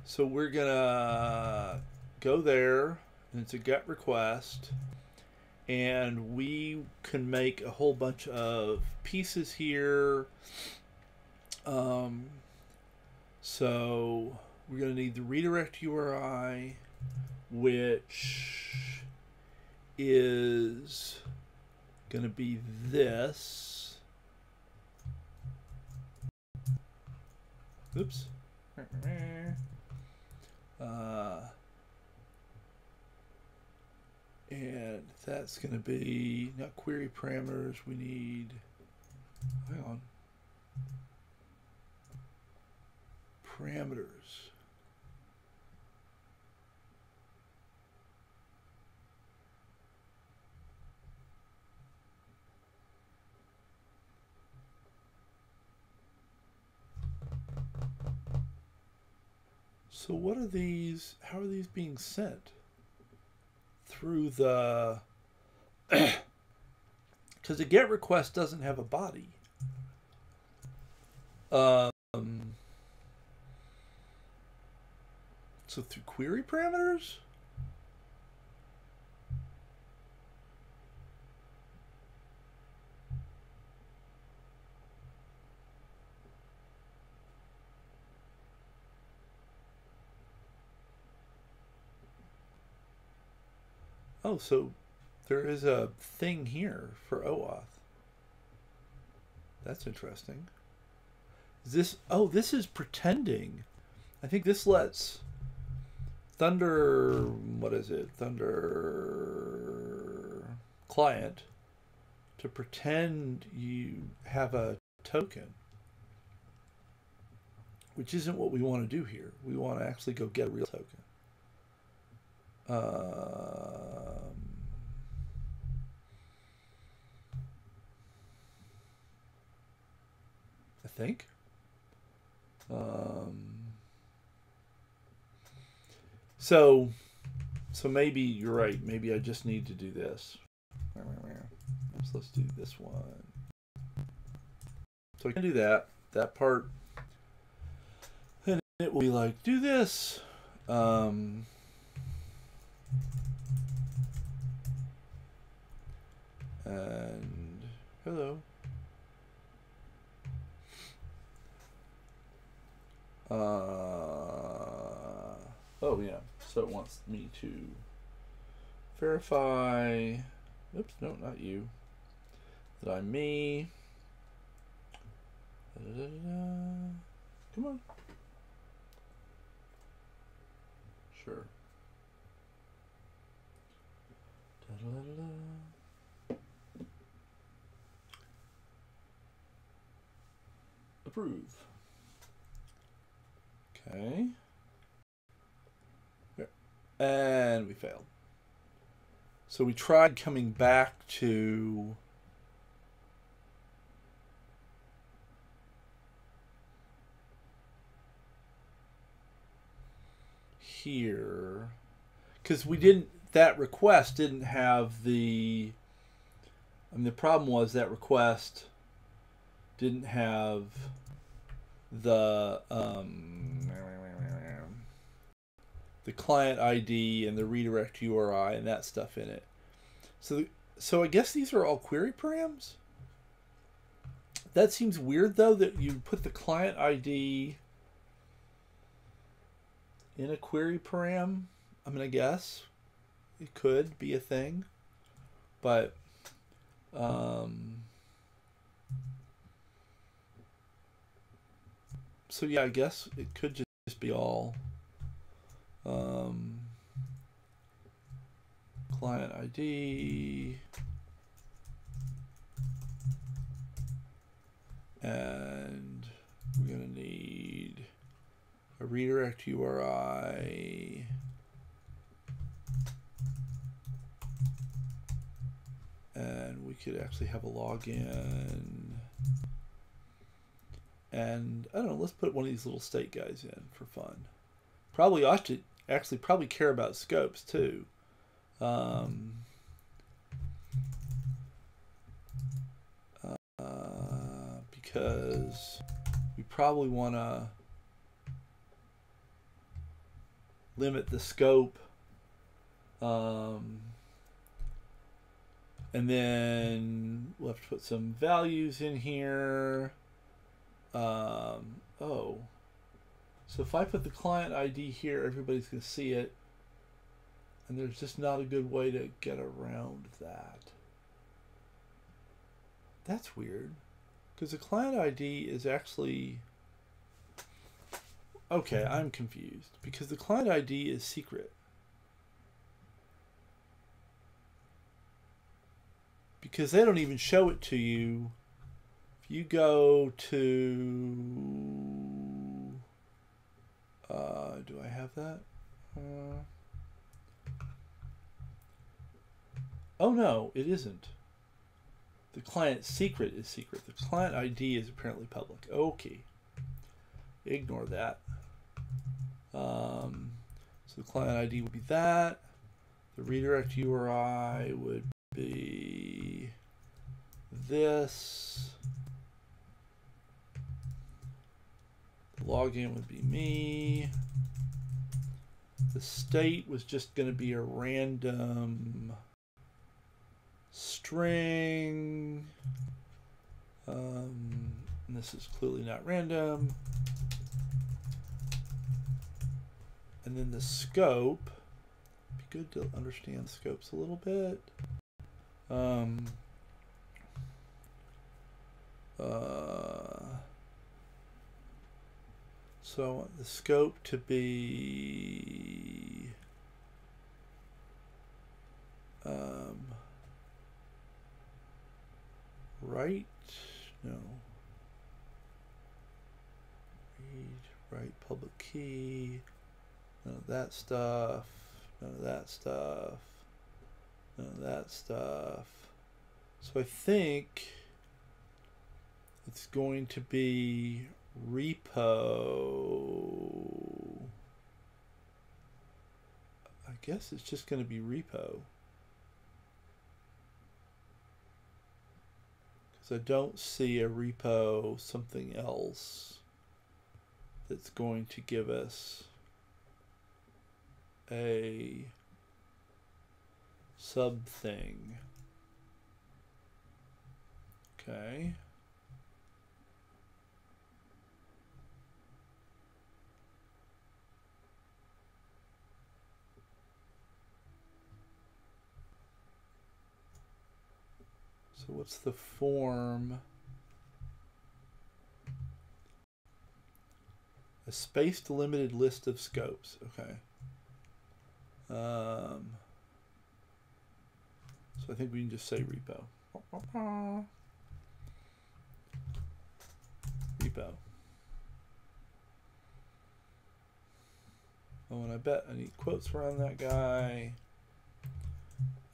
So we're gonna go there, and it's a GET request, and we can make a whole bunch of pieces here. So we're going to need the redirect URI, which is going to be this. Oops. And that's going to be not query parameters. We need, hang on, parameters. So what are these? How are these being sent? Through the, because a GET request doesn't have a body. So through query parameters? Oh, so there is a thing here for OAuth. That's interesting. Is this, oh, this is pretending. I think this lets Thunder, what is it? Thunder Client to pretend you have a token, which isn't what we want to do here. We want to actually go get a real token. think. So maybe you're right. Maybe I just need to do this. So let's do this one. So I can do that part. And it will be like, do this. And hello. Oh yeah. So it wants me to verify. Oops, no, not you. That I'm me. Come on. Sure. Approve. Okay. There. And we failed. So we tried coming back to here, because we didn't, that request didn't have the, I mean, the problem was that request didn't have the client ID and the redirect URI and that stuff in it. So I guess these are all query params. That seems weird though, that you put the client ID in a query param. I mean, I guess it could be a thing, but so yeah, I guess it could just be all client ID and we're gonna need a redirect URI and we could actually have a login. And I don't know, let's put one of these little state guys in for fun. Probably ought to actually probably care about scopes too. Because we probably want to limit the scope. And then we'll have to put some values in here. Oh, so if I put the client ID here, everybody's going to see it. And there's just not a good way to get around that. That's weird, because the client ID is actually, okay, I'm confused, because the client ID is secret. Because they don't even show it to you. You go to, do I have that? Oh no, it isn't. The client secret is secret. The client ID is apparently public. Okay, ignore that. So the client ID would be that. The redirect URI would be this. Login would be me. The state was just going to be a random string. And this is clearly not random. And then the scope. It'd be good to understand scopes a little bit. So I want the scope to be right, no, read, write, public key, none of that stuff, none of that stuff, none of that stuff. So I think It's going to be repo. I guess it's just going to be repo. Because I don't see a repo something else that's going to give us a sub thing. Okay. So what's the form? A spaced limited list of scopes. Okay. So I think we can just say repo. Repo. Oh, and I bet I need quotes around that guy.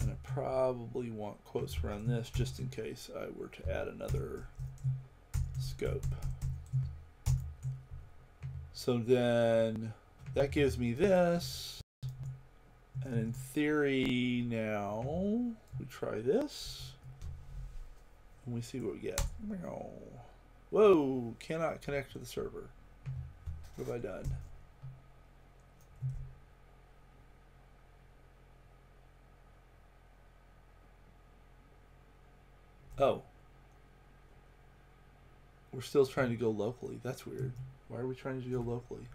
And I probably want quotes around this just in case I were to add another scope. So then that gives me this. And in theory now, we try this. And we see what we get. Whoa, cannot connect to the server. What have I done? Oh. We're still trying to go locally. That's weird. Why are we trying to go locally?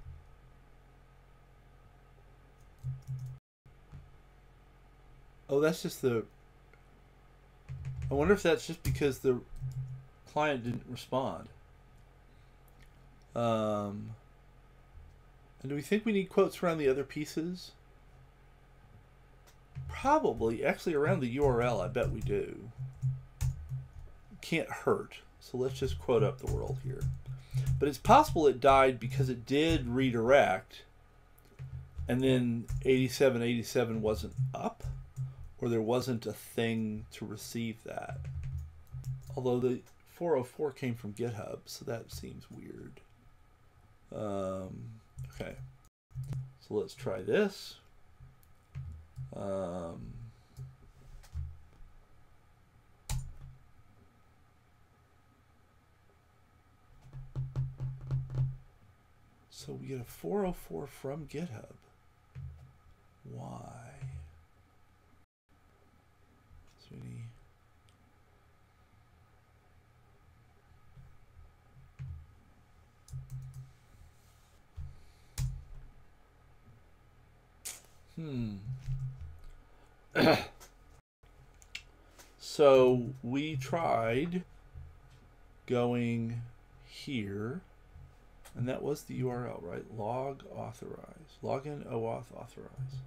Oh, that's just the... I wonder if that's just because the client didn't respond. And do we think we need quotes around the other pieces? Probably. Actually, around the URL, I bet we do. Can't hurt. So let's just quote up the world here. But it's possible it died because it did redirect, and then 8787 wasn't up, or there wasn't a thing to receive that. Although the 404 came from GitHub, so that seems weird. Okay, so let's try this. So we get a 404 from GitHub. Why? So we need... So we tried going here, and that was the URL, right? Log authorize, login OAuth authorize.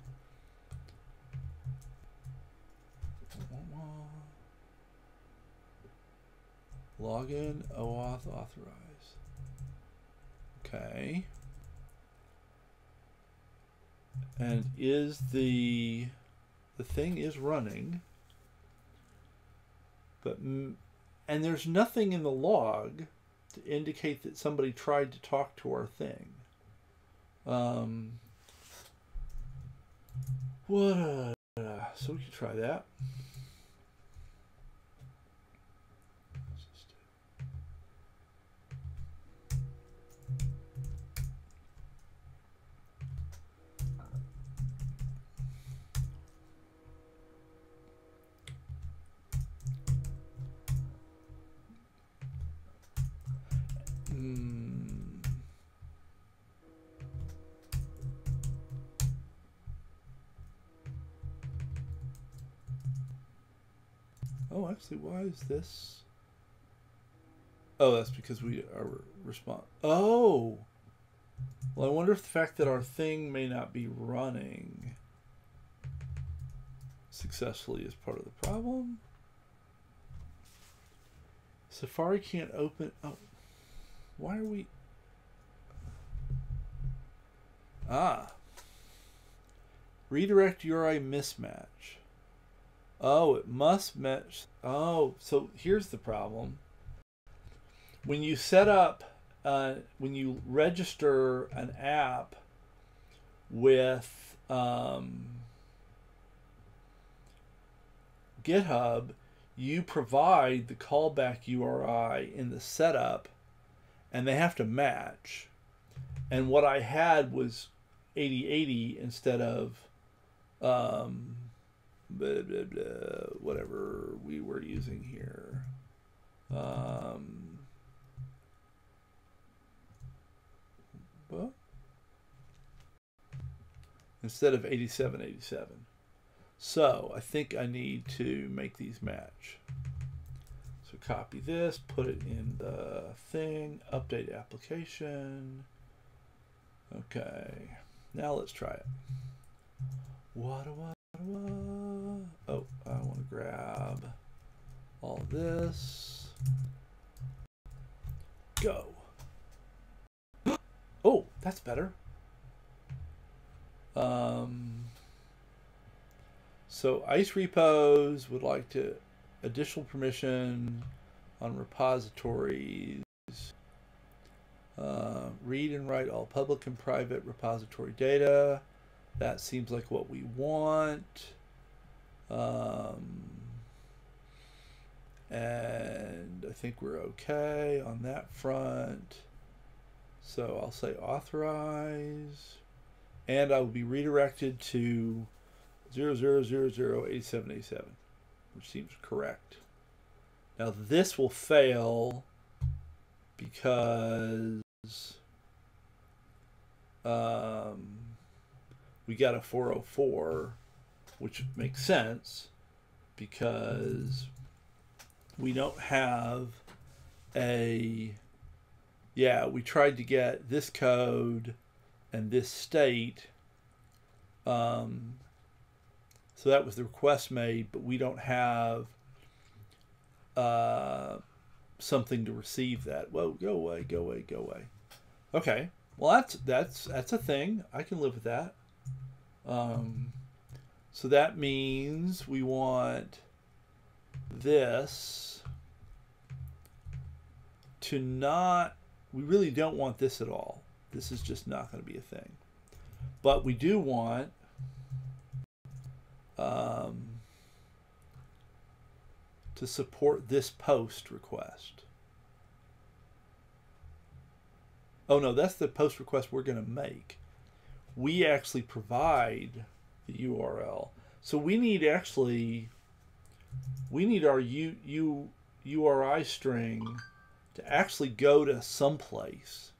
Login OAuth authorize. Okay. And is the thing is running, but and there's nothing in the log to indicate that somebody tried to talk to our thing. So we could try that. Oh, actually, why is this? Oh, that's because we are respond. Oh, well, I wonder if the fact that our thing may not be running successfully is part of the problem. Safari can't open. Oh, why are we? Ah, redirect URI mismatch. Oh, it must match. Oh, so here's the problem. when you set up, when you register an app with GitHub, you provide the callback URI in the setup, and they have to match. And what I had was 8080 instead of whatever we were using here. Well, instead of 8787. So I think I need to make these match. So copy this, put it in the thing, update application. Okay, now let's try it. Oh, I want to grab all this. Go. Oh, that's better. So ICE Repos would like to additional permission on repositories. Read and write all public and private repository data. That seems like what we want. And I think we're okay on that front. So I'll say authorize, and I will be redirected to 00008787, which seems correct. Now this will fail because we got a 404, which makes sense because we don't have a, yeah, we tried to get this code and this state. So that was the request made, but we don't have something to receive that. Whoa, go away, go away, go away. Okay, well that's a thing. I can live with that. So that means we want this to not, we really don't want this at all. This is just not going to be a thing. But we do want to support this post request. Oh no, that's the post request we're going to make. We actually provide the URL. So we need actually, we need our URI string to actually go to someplace.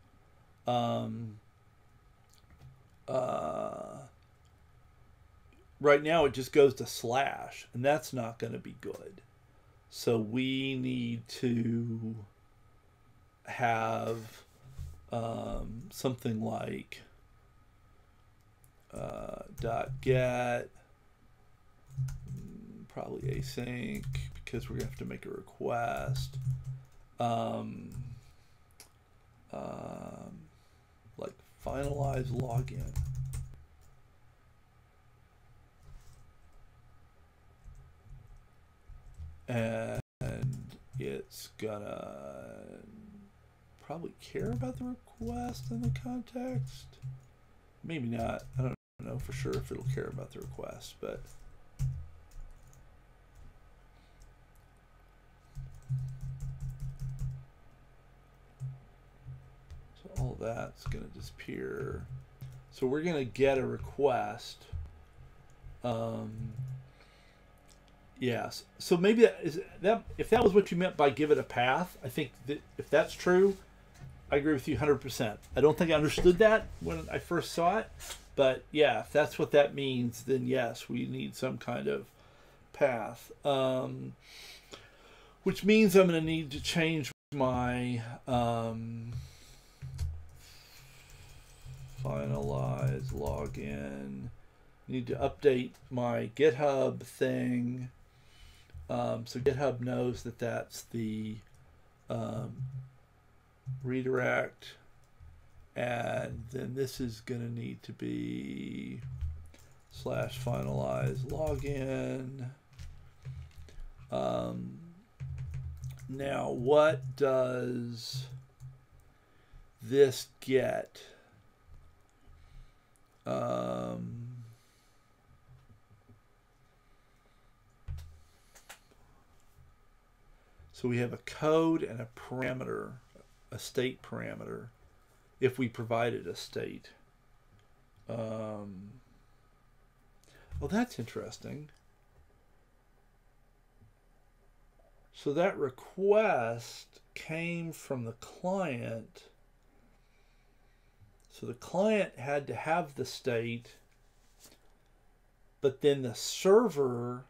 Right now it just goes to / and that's not going to be good. So we need to have something like .get, probably async, because we're going to have to make a request, like finalize login. And it's gonna probably care about the request in the context. Maybe not. I don't know for sure if it'll care about the request, but so all that's gonna disappear. So we're gonna get a request. Yes. So maybe that is that. If that was what you meant by give it a path, I think that if that's true, I agree with you 100%. I don't think I understood that when I first saw it, but yeah, if that's what that means, then yes, we need some kind of path. Which means I'm going to need to change my finalize login. Need to update my GitHub thing, so GitHub knows that that's the redirect, and then this is going to need to be / finalize login. Now, what does this get? So we have a code and a parameter, a state parameter, if we provided a state. Well, that's interesting. So that request came from the client. So the client had to have the state, but then the server,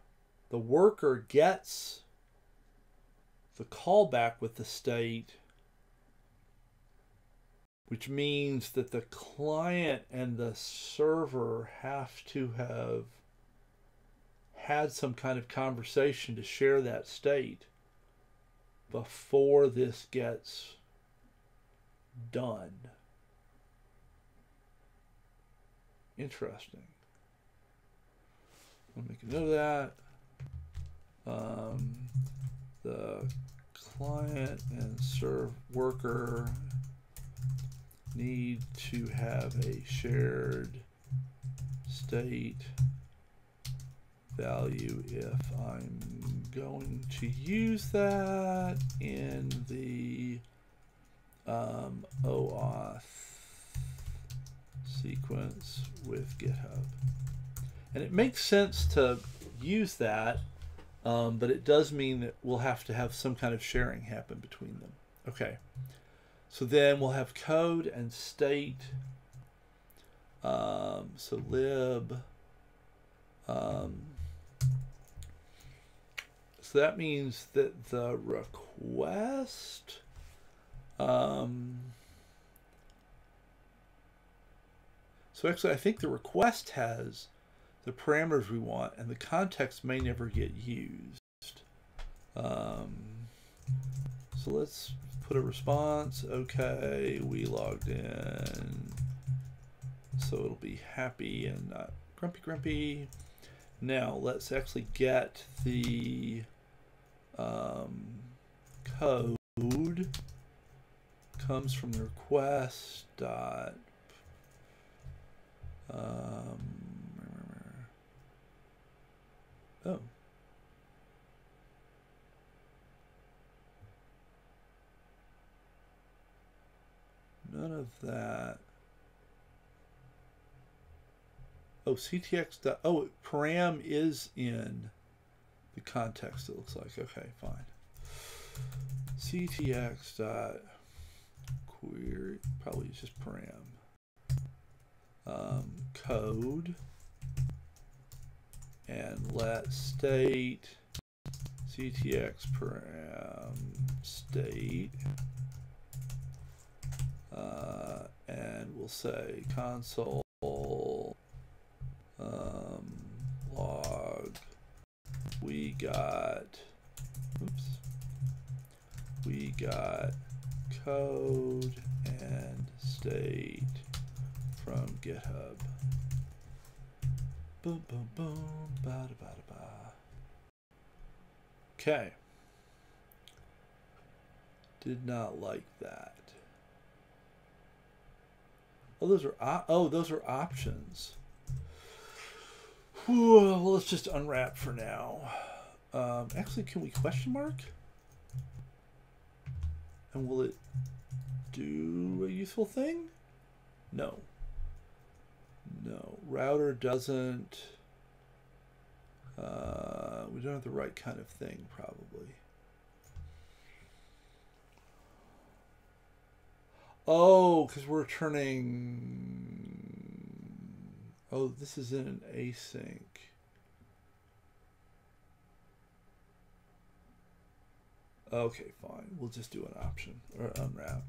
the worker, gets the callback with the state, which means that the client and the server have to have had some kind of conversation to share that state before this gets done. Interesting. Let me make a note of that. The client and serve worker need to have a shared state value if I'm going to use that in the OAuth sequence with GitHub. And it makes sense to use that, but it does mean that we'll have to have some kind of sharing happen between them. Okay, so then we'll have code and state. So lib. So that means that the request so actually I think the request has the parameters we want and the context may never get used. So let's put a response. Okay, we logged in. So it'll be happy and not grumpy. Now let's actually get the code comes from the request dot oh, none of that. Oh, CTX. Oh, param is in the context, it looks like. Okay, fine. CTX dot query, probably just param. Code. And let state CTX param state. And we'll say console. Log. We got code and state from GitHub. Boom, boom, boom, ba da ba da ba. Okay. Did not like that. Oh, those are options. Well, let's just unwrap for now. Actually, can we question mark? And will it do a useful thing? No. No. Router doesn't. We don't have the right kind of thing, probably. Oh, because we're turning... Oh, this is in an async. Okay, fine. We'll just do an option or unwrap.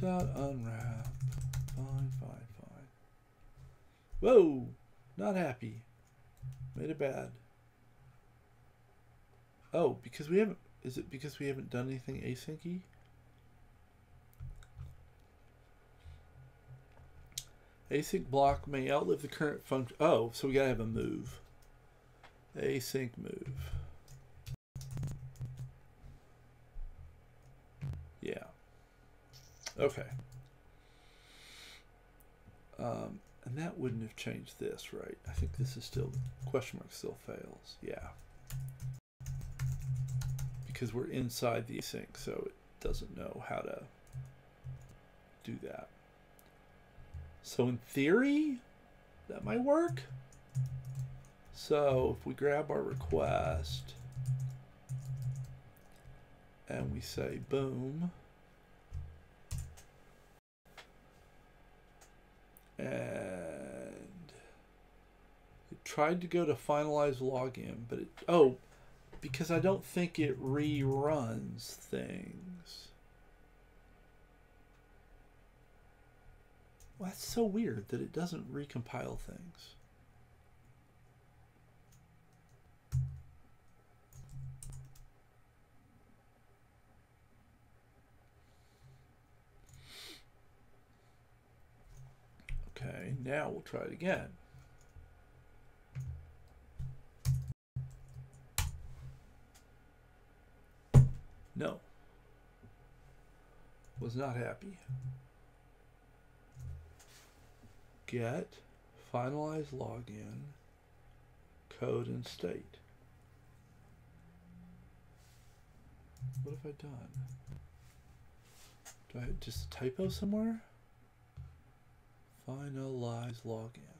Dot unwrap. Fine, fine, fine. Whoa, not happy. Made it bad. Oh, because we haven't. Is it because we haven't done anything async-y? Async block may outlive the current function. Oh, so we gotta have a move. async move. Yeah. Okay. And that wouldn't have changed this, right? I think this is still, question mark still fails. Yeah. Because we're inside the async, so it doesn't know how to do that. So in theory, that might work. So if we grab our request and we say, boom, and it tried to go to finalize login, but it, oh, because I don't think it reruns things. Well, that's so weird that it doesn't recompile things. Okay, now we'll try it again. No, was not happy. Get finalize login code and state. What have I done? Do I just a typo somewhere? Finalize login.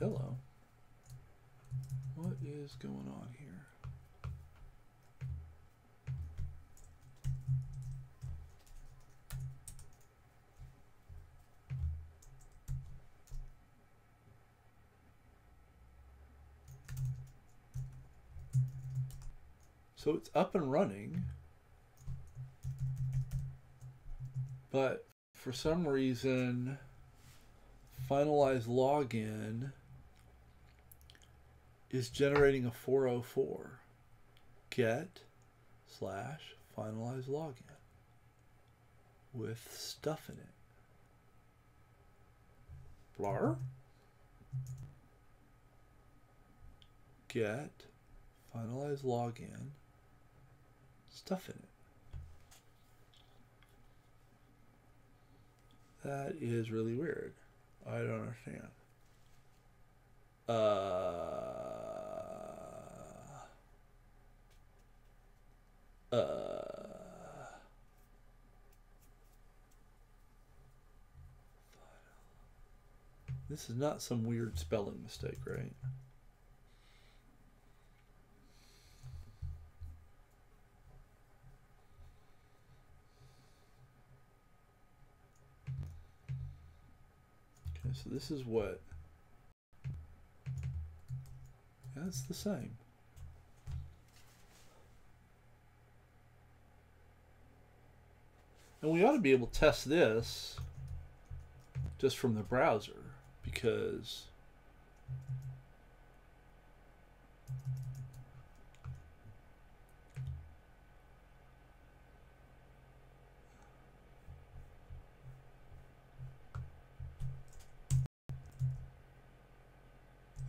Hello. What is going on here? So it's up and running, but for some reason, finalize login is generating a 404 get / finalize login with stuff in it. Blar get finalize login stuff in it. That is really weird. I don't understand. This is not some weird spelling mistake, right? So this is what, yeah, it's the same. And we ought to be able to test this just from the browser, because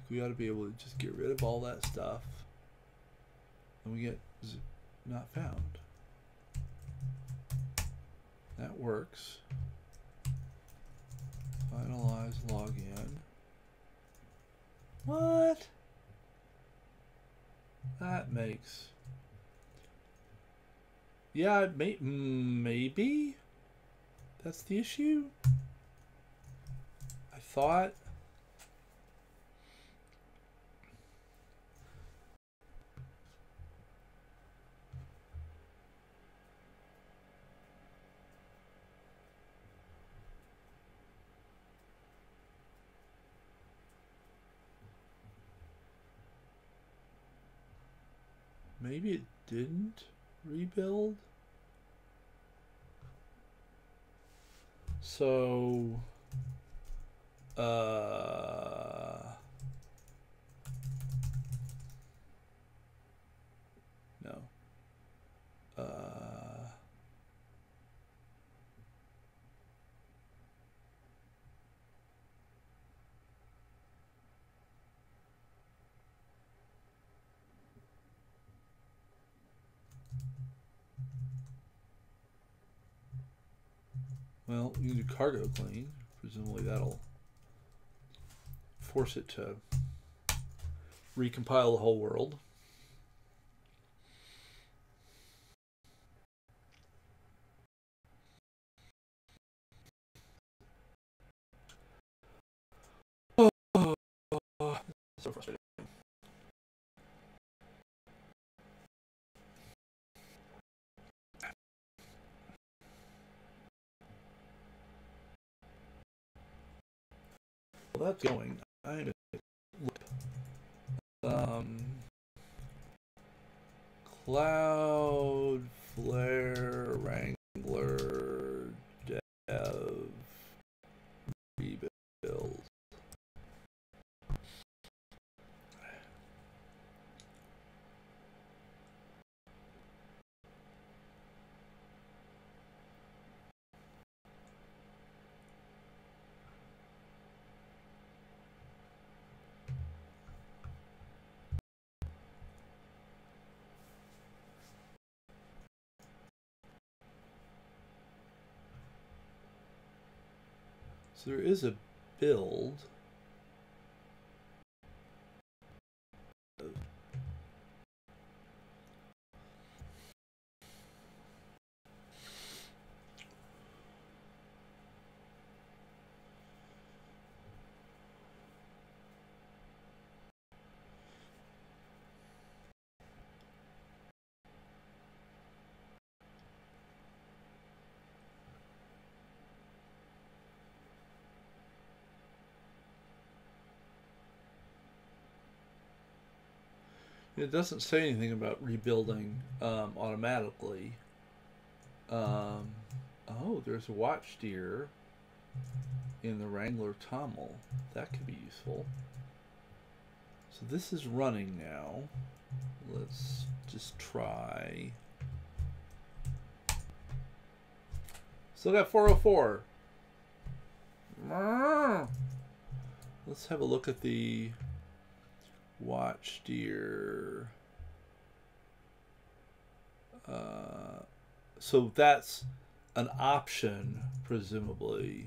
we ought to be able to just get rid of all that stuff, and we get not found. That works. Finalize login. What? That makes. Yeah, it may, maybe that's the issue. I thought. Maybe it didn't rebuild. So, no. Well, you can do cargo clean. Presumably that'll force it to recompile the whole world. So frustrating. Well, that's going. I need to look. Cloudflare Wrangler dev rebuild. So there is a build . It doesn't say anything about rebuilding automatically. Oh, there's a watchdeer in the Wrangler.toml. That could be useful. So this is running now. Let's just try. Still got 404. Let's have a look at the watchdeer. So that's an option, presumably.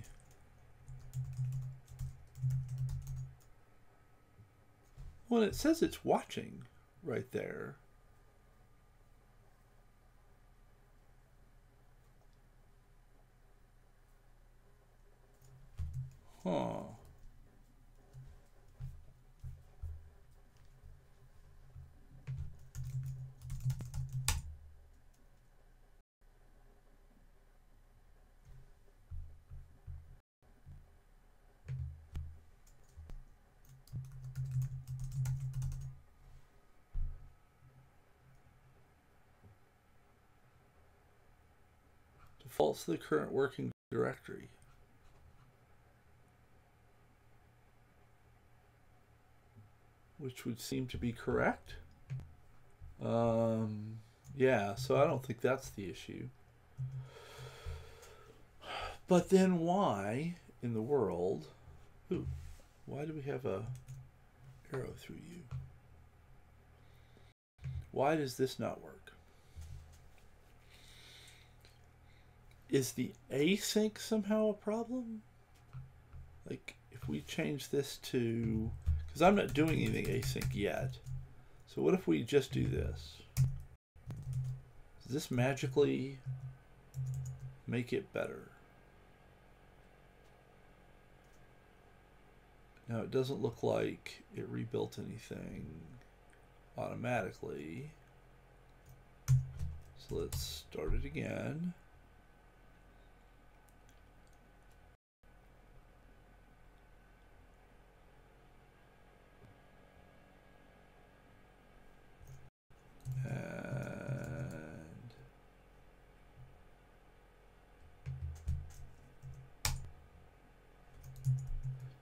Well, it says it's watching right there. Huh. Defaults to the current working directory. Which would seem to be correct. Yeah, so I don't think that's the issue. But then why in the world, ooh, why do we have a arrow through you? Why does this not work? Is the async somehow a problem? Like if we change this to, because I'm not doing anything async yet. So what if we just do this? Does this magically make it better? Now it doesn't look like it rebuilt anything automatically. So let's start it again.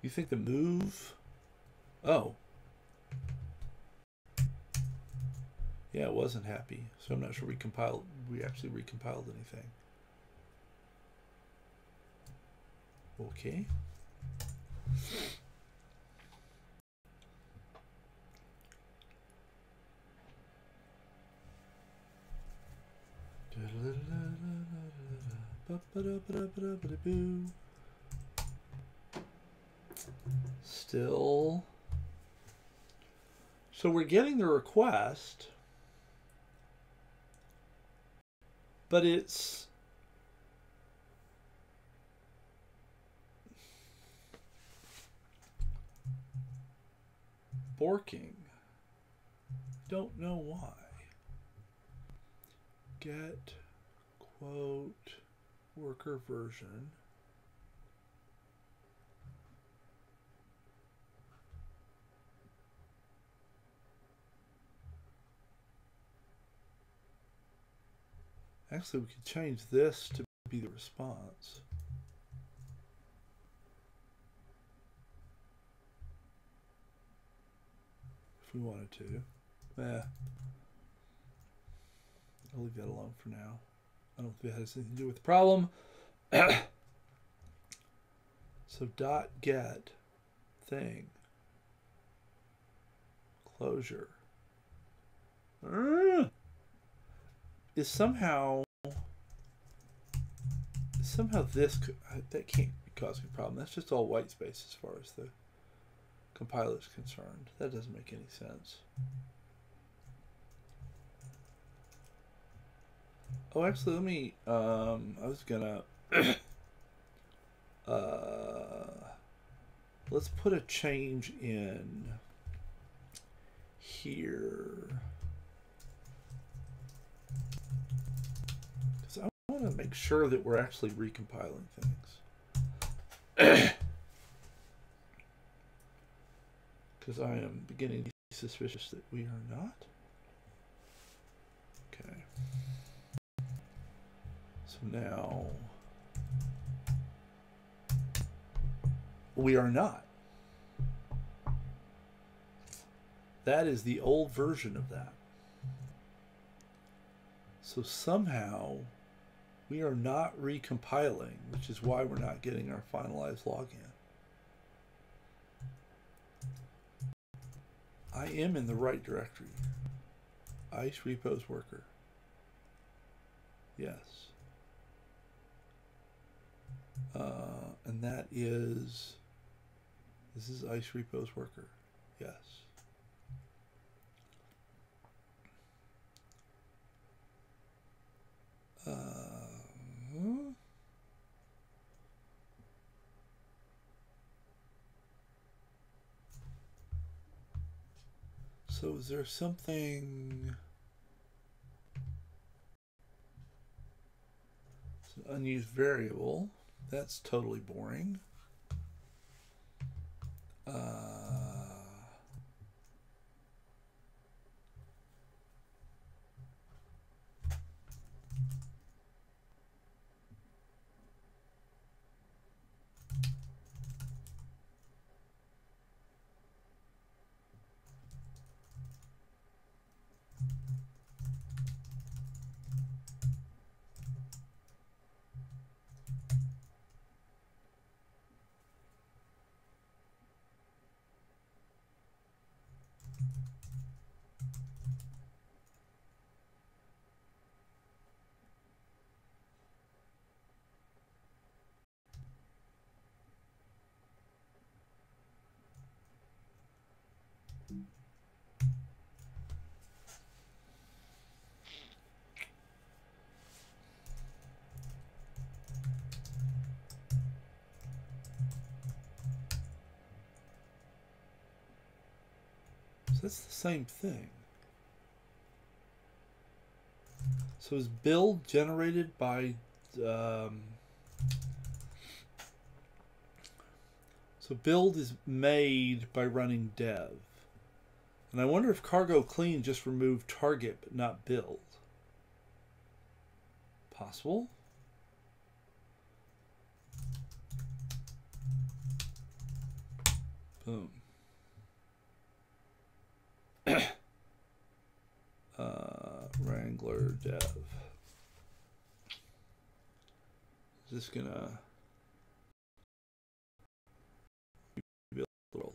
You think the move? Oh. Yeah, it wasn't happy. So I'm not sure we actually recompiled anything. Okay. Still. So we're getting the request, but it's borking. Don't know why. Get quote worker version. Actually, we could change this to be the response. If we wanted to. I'll leave that alone for now. I don't think it has anything to do with the problem. So dot get thing. Clojure. Is somehow this could, that can't be causing a problem. That's just all white space as far as the compiler is concerned. That doesn't make any sense. Oh, actually, let me. I was gonna. Let's put a change in here. I want to make sure that we're actually recompiling things. Because I am beginning to be suspicious that we are not. Okay. So now we are not. That is the old version of that. So somehow we are not recompiling, which is why we're not getting our finalized login. I am in the right directory. ICE Repos Worker. Yes. And that is, this is ICE Repos Worker. Yes. So is there something, it's an unused variable, that's totally boring. That's the same thing. So is build generated by so build is made by running dev. And I wonder if cargo clean just removed target but not build. Possible? Boom. Wrangler dev. Just gonna rebuild the world.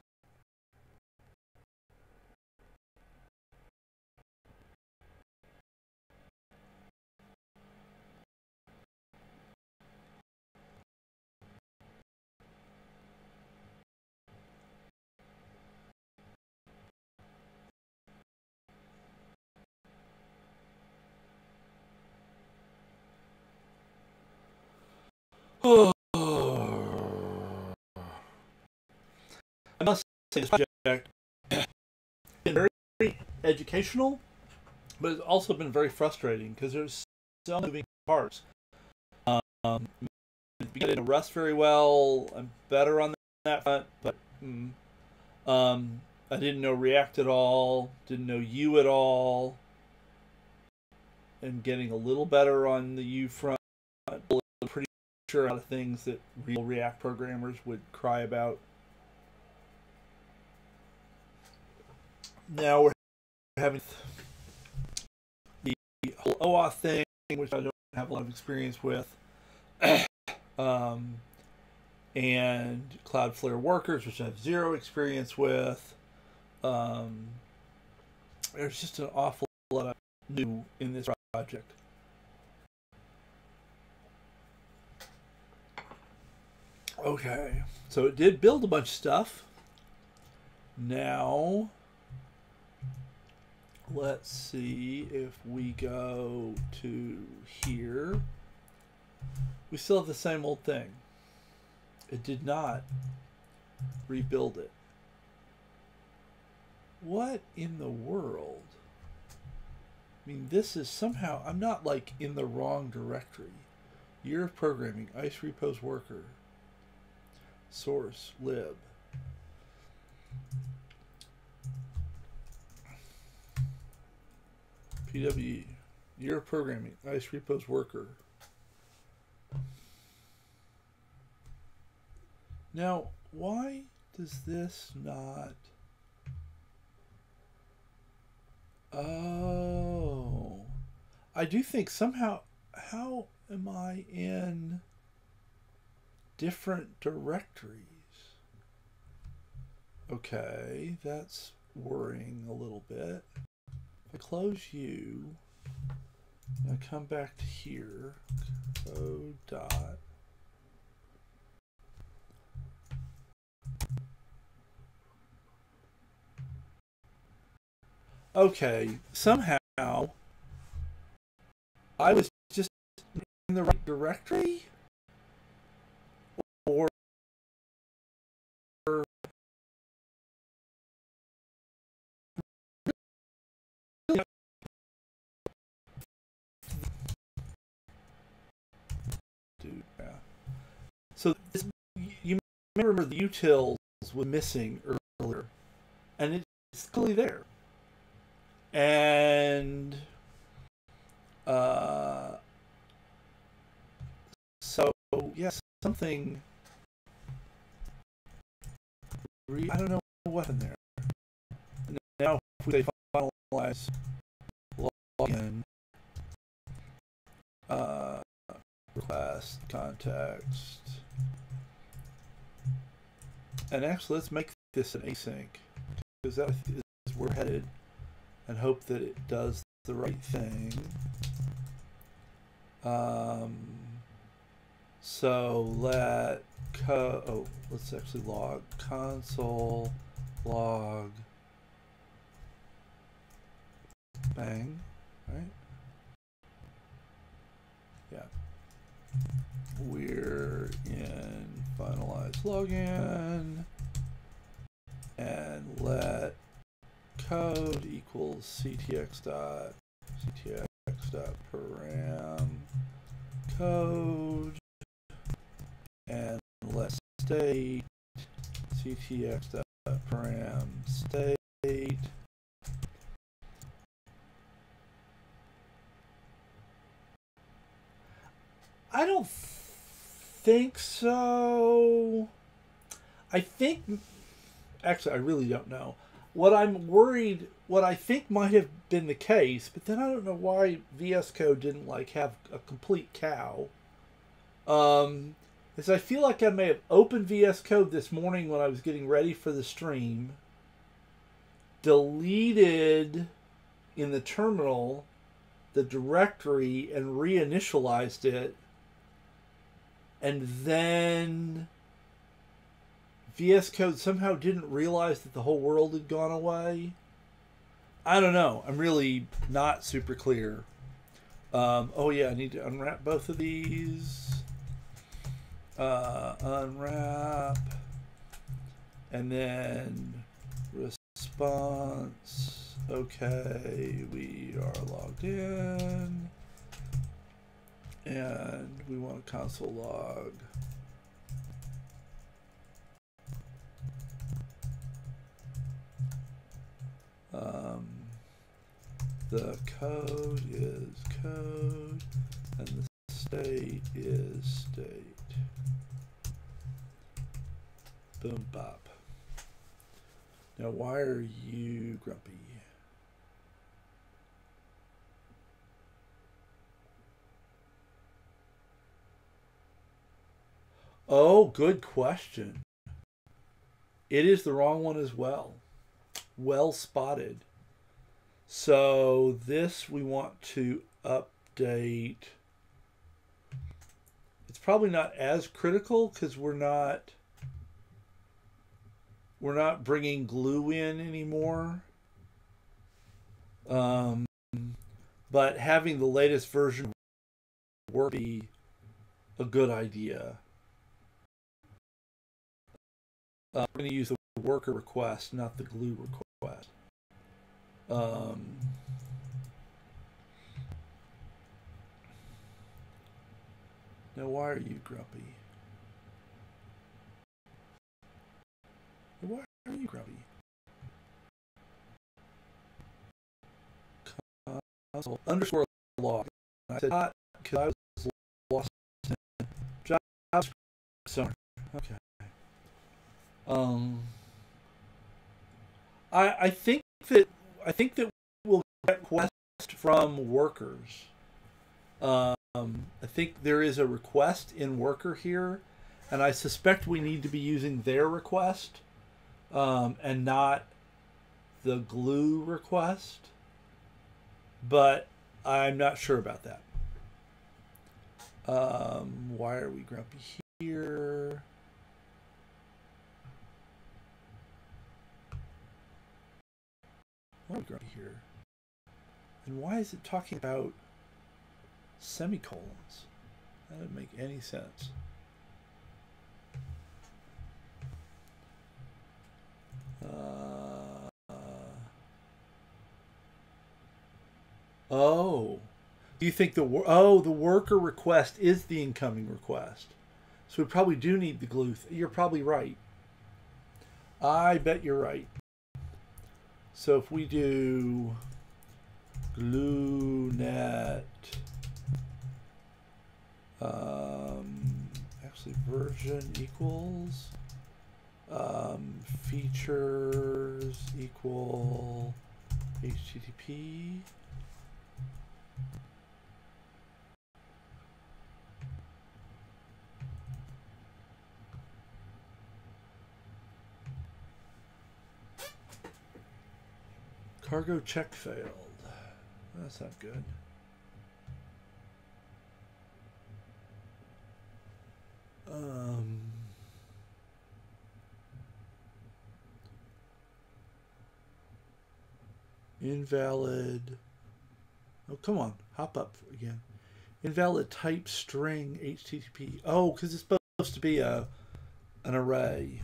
I must say this project has been very educational, but it's also been very frustrating because there's so many moving parts. I get into Rust very well. I'm better on that front, but I didn't know React at all. Didn't know U at all. I'm getting a little better on the U front. I'm pretty sure a lot of things that real React programmers would cry about. Now we're having the whole OAuth thing, which I don't have a lot of experience with. And Cloudflare Workers, which I have zero experience with. There's just an awful lot of new in this project. Okay, so it did build a bunch of stuff. Now, let's see if we go to here. We still have the same old thing. It did not rebuild it. What in the world? I mean, this is somehow, I'm not like in the wrong directory. Year of programming, ice-repos-worker, source, lib. PWE, year of programming, ice-repos-worker. Now, why does this not? Oh, I do think somehow, how am I in different directories? Okay, that's worrying a little bit. If I close you, I come back to here, code dot. Okay, somehow I was just in the right directory, or so this, you remember the utils were missing earlier, and it's clearly there. And so yes, something. I don't know what in there. Now if they finalize login request context, and actually let's make this an async because that is where we're headed. And hope that it does the right thing. So let let's actually log console log bang, right? Yeah. We're in finalize login and let code equals ctx.param code and let's state ctx.param state I don't think so. I think actually I really don't know. What I'm worried, what I think might have been the case, but then I don't know why VS Code didn't like have a complete cow, is I feel like I may have opened VS Code this morning when I was getting ready for the stream, deleted in the terminal the directory and reinitialized it, and then VS Code somehow didn't realize that the whole world had gone away. I don't know. I'm really not super clear. Oh yeah, I need to unwrap both of these. unwrap, and then response. Okay, we are logged in, and we want a console log. The code is code, and the state is state. Boom, bop. Now, why are you grumpy? Oh, good question. It is the wrong one as well. Well spotted. So this we want to update. It's probably not as critical because we're not bringing glue in anymore. But having the latest version would be a good idea. I'm going to use the worker request, not the glue request. Now, why are you grumpy? Why are you grumpy? Console underscore log. I said not because I was lost in JavaScript somewhere. Okay. I think that we'll get requests from workers. I think there is a request in worker here, and I suspect we need to be using their request and not the glue request, but I'm not sure about that. Why are we grumpy here? Why are we grumpy here? And why is it talking about semicolons? That doesn't make any sense. Oh, do you think the worker request is the incoming request? So we probably do need the glue. You're probably right. I bet you're right. So if we do gloo-net, actually version equals features equal HTTP. Cargo check failed. That's not good. Invalid. Oh, come on. Hop up again. Invalid type string HTTP. Oh, because it's supposed to be an array,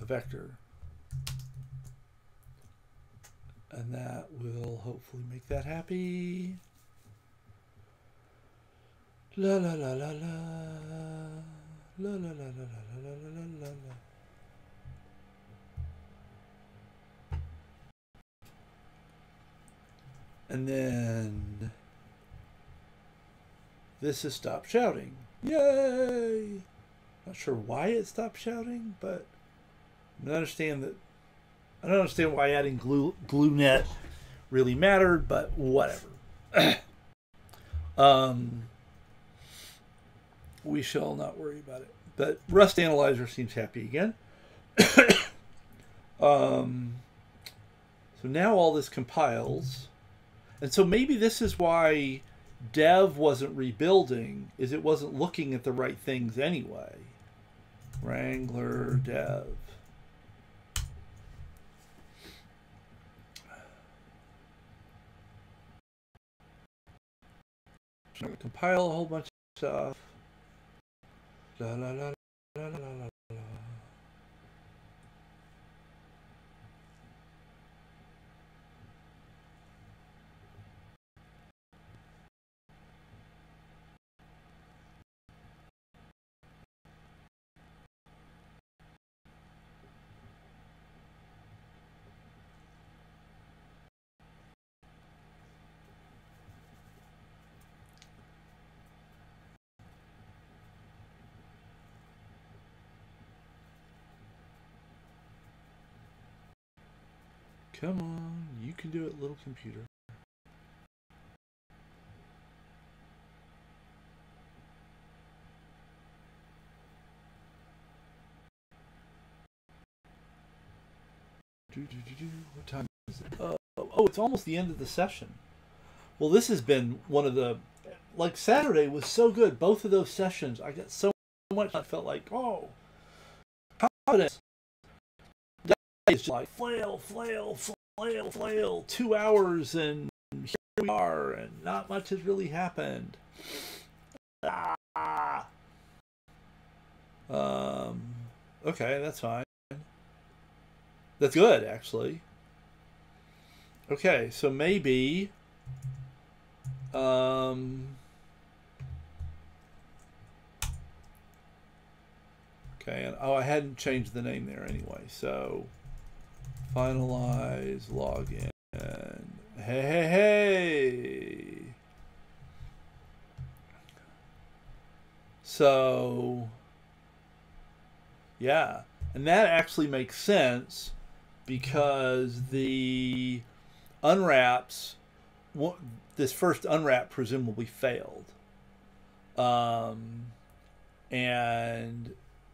a vector. And that will hopefully make that happy. La la la la la la la la la la la la la. And then this is stop shouting. Yay! Not sure why it stopped shouting, but I don't understand why adding gloo-net really mattered, but whatever. We shall not worry about it. But Rust Analyzer seems happy again. So now all this compiles. And so maybe this is why dev wasn't rebuilding, is it wasn't looking at the right things anyway. Wrangler dev. Compile a whole bunch of stuff. La, la, la, la, la, la, la. Come on, you can do it, little computer. What time is it? Oh, it's almost the end of the session. Well, this has been one of the, like, Saturday was so good. Both of those sessions, I got so much, I felt like, oh, confidence. It's just like flail, flail, flail, flail. 2 hours and here we are, and not much has really happened. Ah. Okay, that's fine. That's good, actually. Okay, so maybe. Okay, and oh, I hadn't changed the name there anyway, so. Finalize login. Hey, hey, hey. So, yeah. And that actually makes sense because the unwraps, this first unwrap presumably failed. And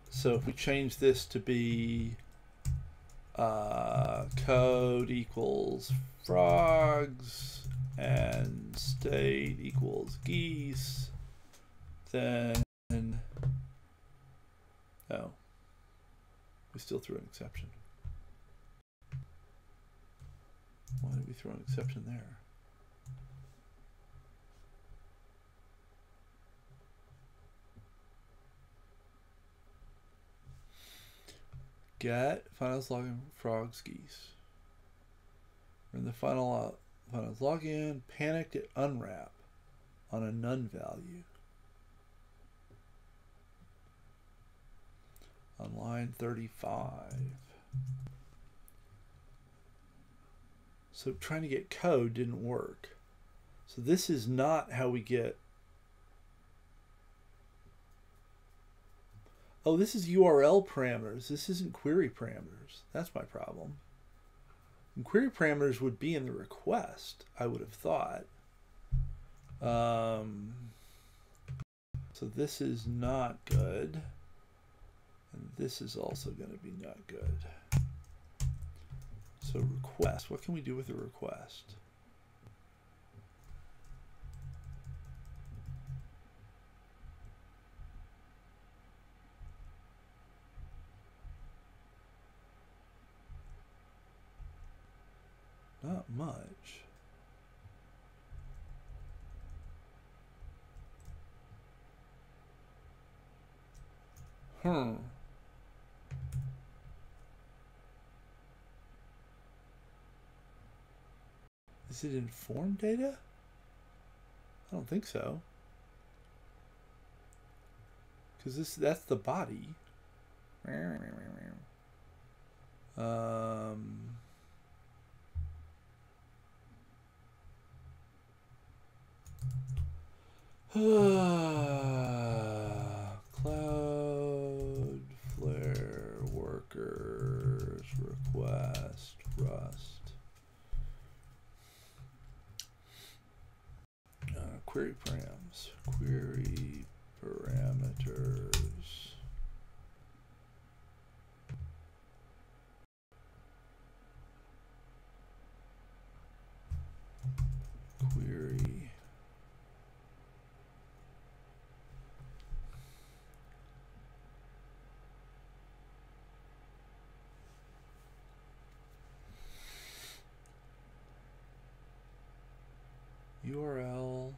so if we change this to be code equals frogs and state equals geese, then oh, we still threw an exception. Why did we throw an exception there? Get finals login frogs geese. We're in the finals login. Panicked at unwrap on a none value. On line 35. So trying to get code didn't work. So this is not how we get. Oh, this is URL parameters. This isn't query parameters. That's my problem. And query parameters would be in the request, I would have thought. So this is not good. And this is also going to be not good. So request, what can we do with a request? Not much. Is it inform data? I don't think so. Because that's the body. Cloudflare Workers request Rust query parameters. URL.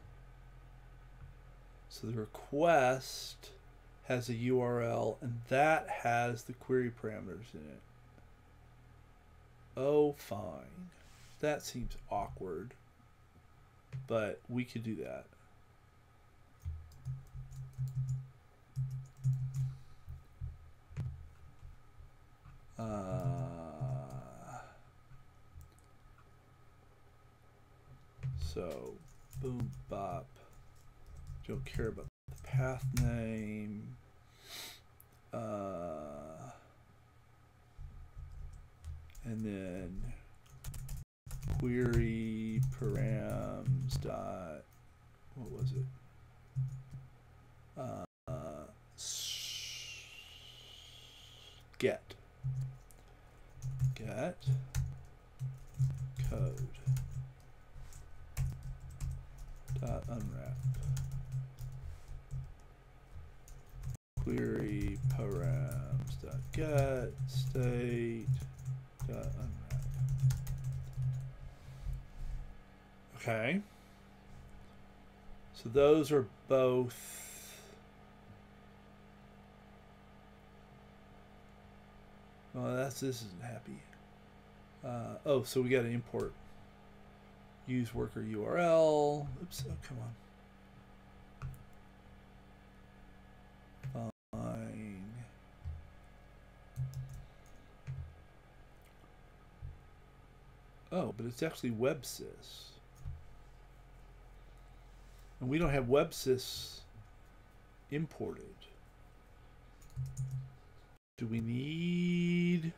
So the request has a URL, and that has the query parameters in it. Oh, fine. That seems awkward, but we could do that. So boom bop, don't care about the path name. And then query params dot, what was it? Get code dot unwrap query params dot get state dot unwrap. Okay, so those are both. Oh, that's, this isn't happy. Oh, so we got to import use worker URL. Oops, oh, come on. Fine. Oh, but it's actually WebSys. And we don't have WebSys imported. Do we need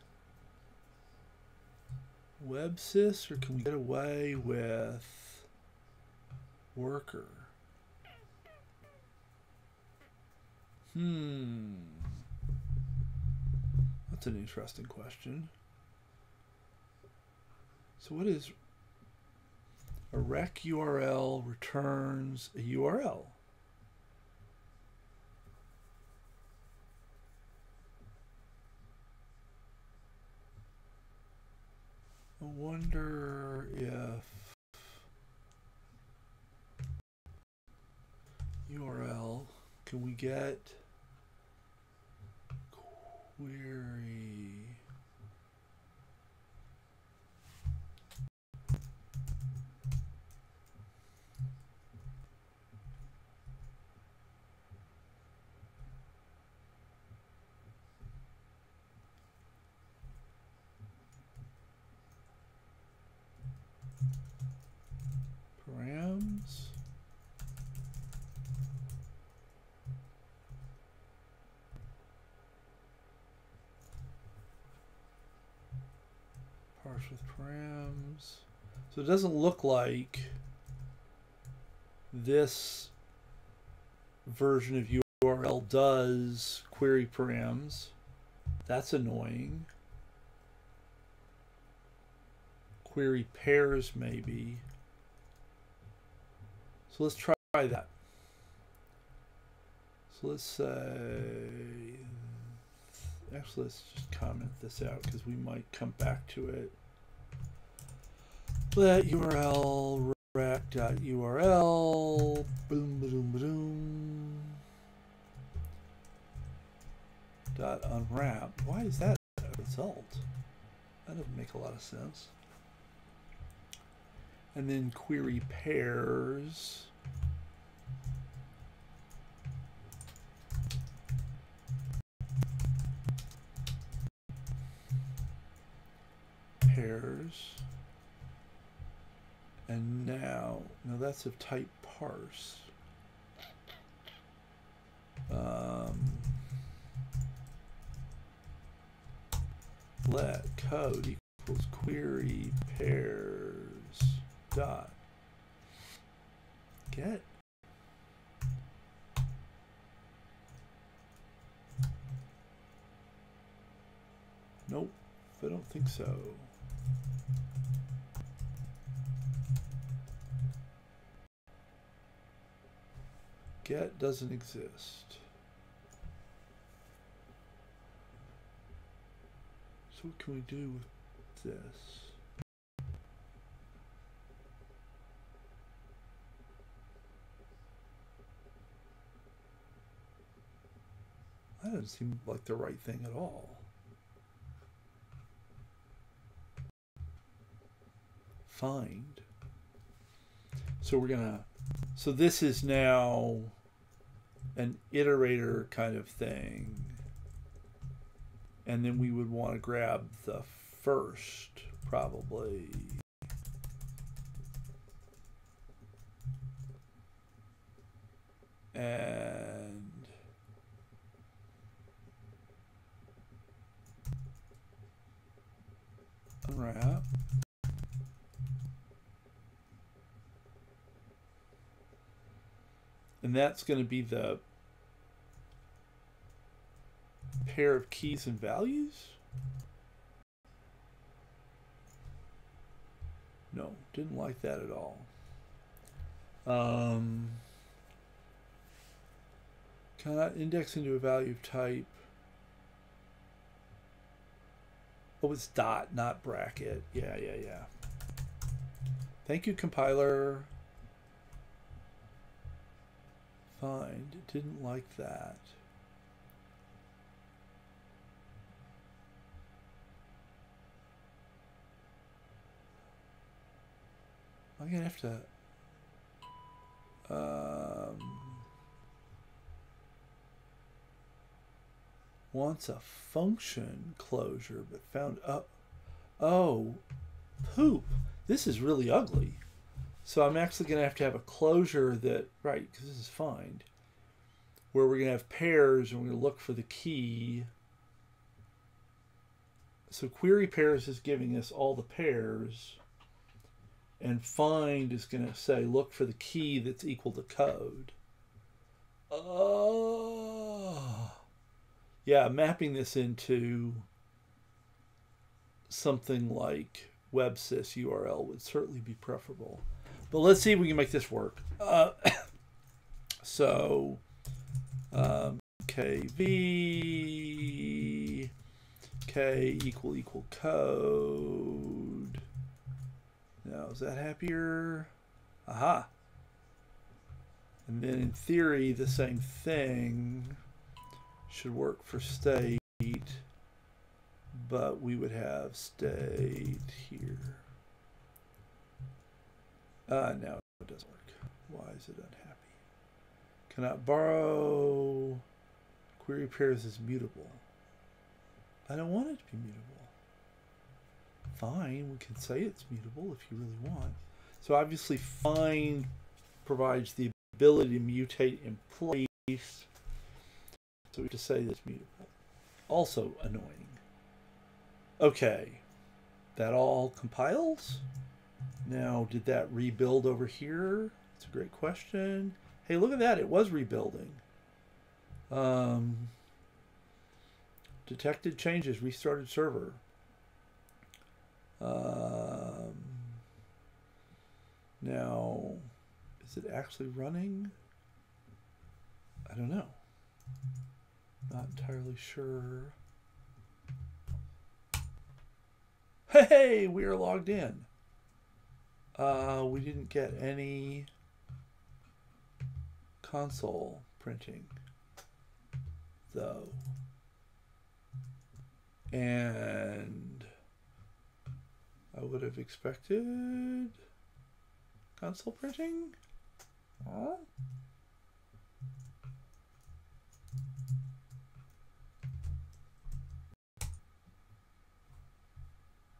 WebSys, or can we get away with worker? That's an interesting question. So what is a rec URL? Returns a URL. I wonder if URL, can we get query params parse with params? So it doesn't look like this version of URL does query params. That's annoying. Query pairs maybe. So let's try that. So let's say, actually let's just comment this out because we might come back to it. Let URL rec.url boom boom boom dot unwrap. Why is that a result? That doesn't make a lot of sense. And then query pairs and now that's of type parse. Let code equals query pairs dot get nope, I don't think so. Get doesn't exist. So what can we do with this? doesn't seem like the right thing at all. Find. So we're gonna, so this is now an iterator kind of thing. And then we would want to grab the first, probably. And unwrap. And that's going to be the pair of keys and values? No, didn't like that at all. Cannot index into a value of type. Oh, it's dot, not bracket. Yeah. Thank you, compiler. Find, didn't like that. I'm gonna have to wants a function Clojure, but found up. Oh, poop! This is really ugly. So I'm actually gonna have to have a Clojure that, right? Because this is find, where we're gonna have pairs and we're gonna look for the key. So query pairs is giving us all the pairs. And find is going to say, look for the key that's equal to code. Oh, yeah, mapping this into something like WebSys URL would certainly be preferable. But let's see if we can make this work. KV, K == code. Now, is that happier? Aha. And then in theory, the same thing should work for state, but we would have state here. No, it doesn't work. Why is it unhappy? Cannot borrow. Query pairs is mutable. I don't want it to be mutable. Fine, we can say it's mutable if you really want. So obviously find provides the ability to mutate in place. So we just say it's mutable. Also annoying. Okay, that all compiles. Now, did that rebuild over here? It's a great question. Hey, look at that, it was rebuilding. Detected changes, restarted server. Now, is it actually running? I don't know. Not entirely sure. Hey, we are logged in. We didn't get any console printing, though. And I would have expected console printing. Huh?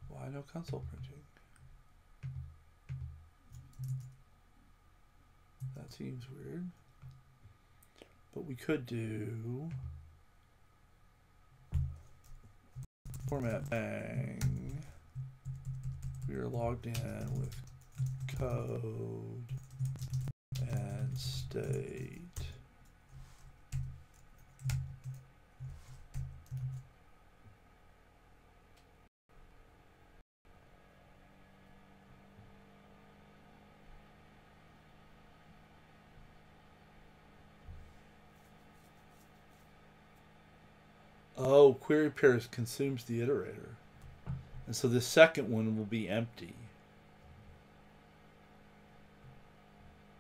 Why no console printing? That seems weird. But we could do format bang. We are logged in with code and state. Oh, query pairs consumes the iterator. And so the second one will be empty.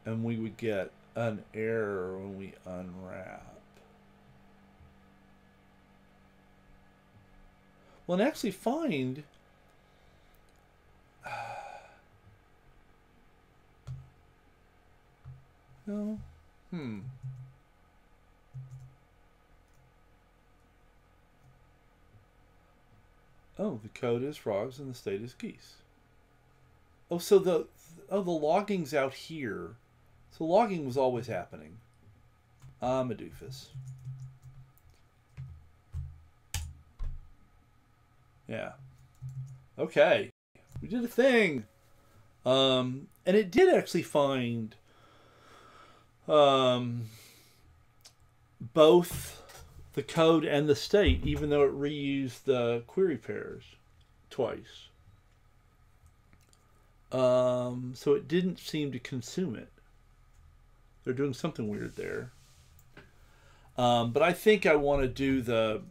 And we would get an error when we unwrap. well, and actually find no. Oh, the code is frogs and the state is geese. Oh, so the logging's out here. So logging was always happening. I'm a doofus. Yeah. Okay. We did a thing. And it did actually find both the code and the state, even though it reused the query pairs twice. So it didn't seem to consume it. They're doing something weird there. But I think I want to do the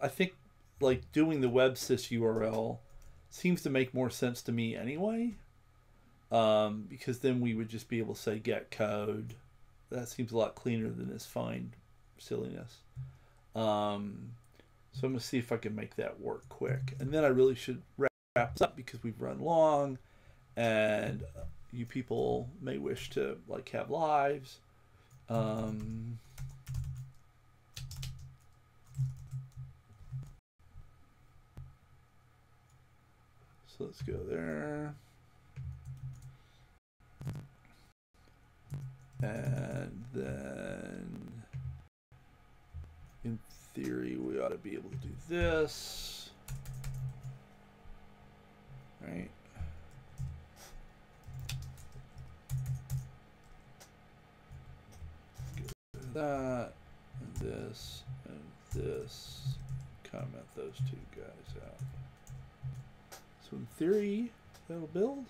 I think like doing the WebSys URL seems to make more sense to me anyway. Because then we would just be able to say get code. That seems a lot cleaner than this find silliness. So I'm going to see if I can make that work quick. And then I really should wrap this up because we've run long and you people may wish to like have lives. So let's go there. And then in theory, we ought to be able to do this, right? That and this, comment those two guys out. So in theory, that'll build.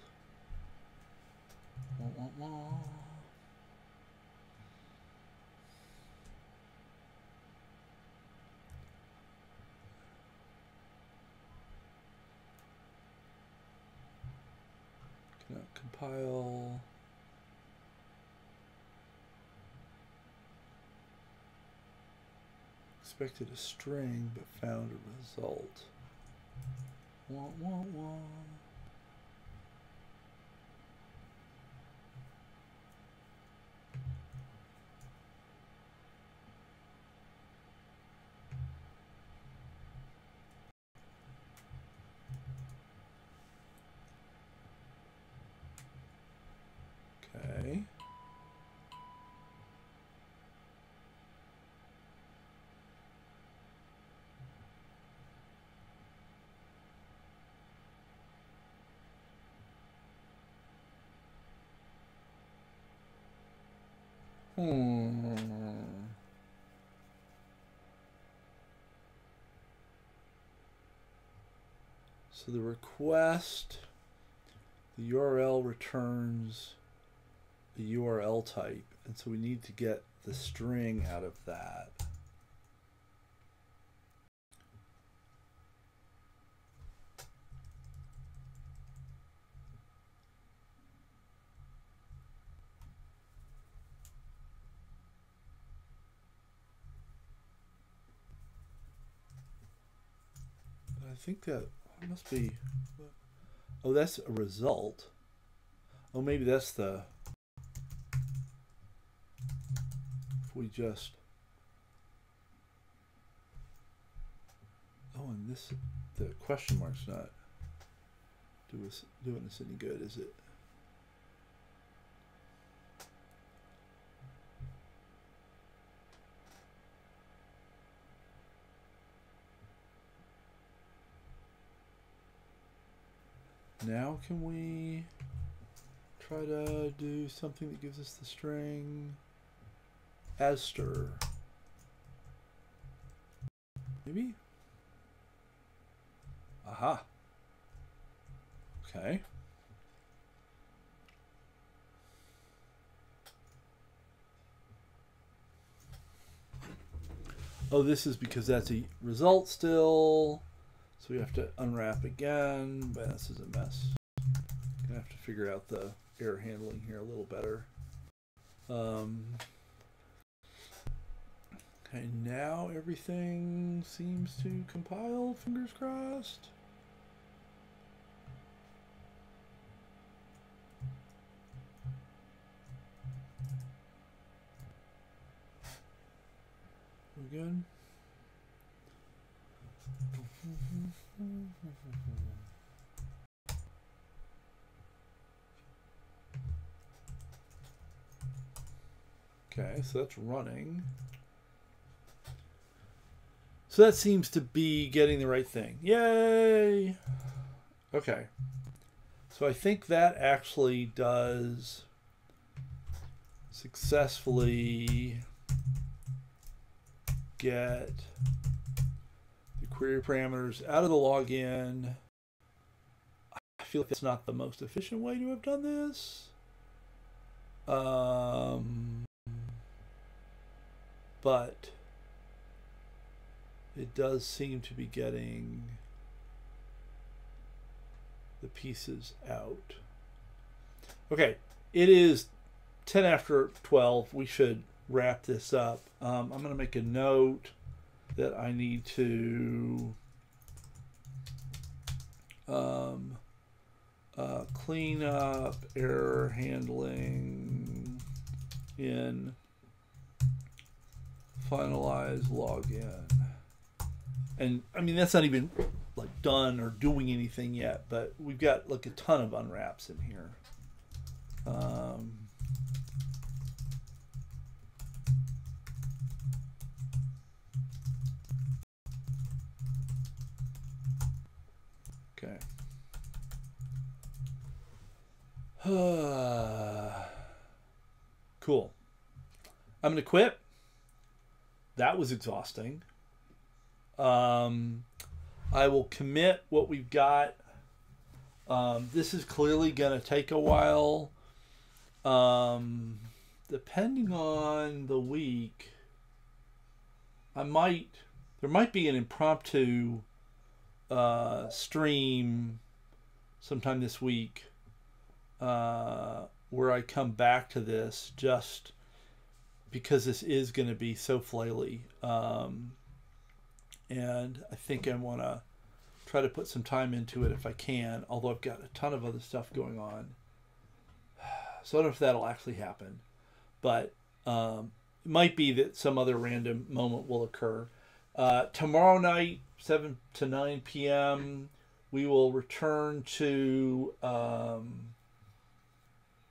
Cannot compile. Expected a string, but found a result. Okay. So the request, the URL returns a URL type, and so we need to get the string out of that. I think that must be, oh, that's a result. Oh, maybe that's the, if we just, oh, and this, the question mark's not doing us any good, is it? Now can we try to do something that gives us the string as stir? Maybe? Aha. Okay. Oh, this is because that's a result still. So we have to unwrap again, but this is a mess. Gonna have to figure out the error handling here a little better. And now everything seems to compile, fingers crossed. We good? Okay, so that's running. So that seems to be getting the right thing. Yay! Okay. So I think that actually does successfully get the query parameters out of the login. I feel like that's not the most efficient way to have done this. But it does seem to be getting the pieces out. Okay, it is 10 after 12. We should wrap this up. I'm going to make a note that I need to clean up error handling in finalize login. And I mean, that's not even like done or doing anything yet, but we've got like a ton of unwraps in here. Okay. Cool. I'm going to quit. That was exhausting. I will commit what we've got. This is clearly going to take a while. Depending on the week, there might be an impromptu stream sometime this week where I come back to this, just because this is going to be so flaily. And I think I want to try to put some time into it if I can, although I've got a ton of other stuff going on. So I don't know if that'll actually happen, but it might be that some other random moment will occur. Tomorrow night, 7 to 9 p.m., we will return to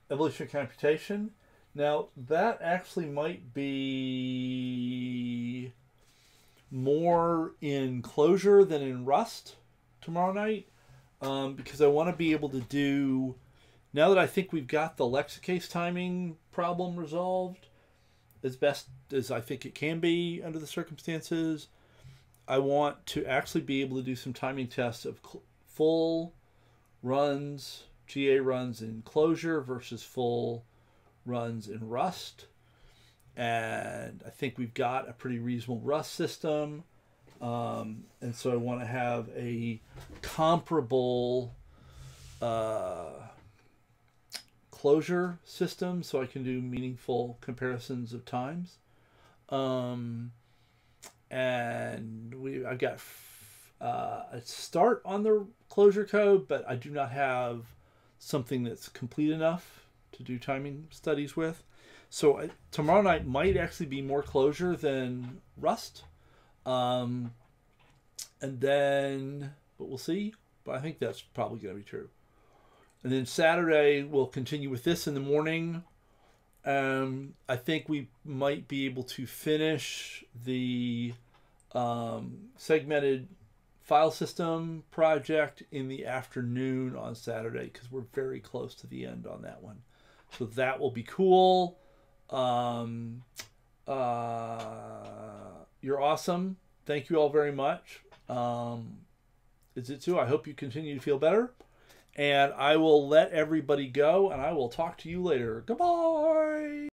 evolutionary computation. Now, that actually might be more in Clojure than in Rust tomorrow night, because I want to be able to do, now that I think we've got the LexiCase timing problem resolved as best as I think it can be under the circumstances, I want to actually be able to do some timing tests of full runs, GA runs in Clojure versus full runs in Rust. And I think we've got a pretty reasonable Rust system. And so I want to have a comparable Clojure system so I can do meaningful comparisons of times. And I've got a start on the Clojure code, but I do not have something that's complete enough to do timing studies with. So tomorrow night might actually be more Clojure than Rust. And then, but we'll see. But I think that's probably going to be true. And then Saturday, we'll continue with this in the morning. I think we might be able to finish the segmented file system project in the afternoon on Saturday, because we're very close to the end on that one. So that will be cool. You're awesome. Thank you all very much. Izitsu, I hope you continue to feel better, and I will let everybody go, and I will talk to you later. Goodbye.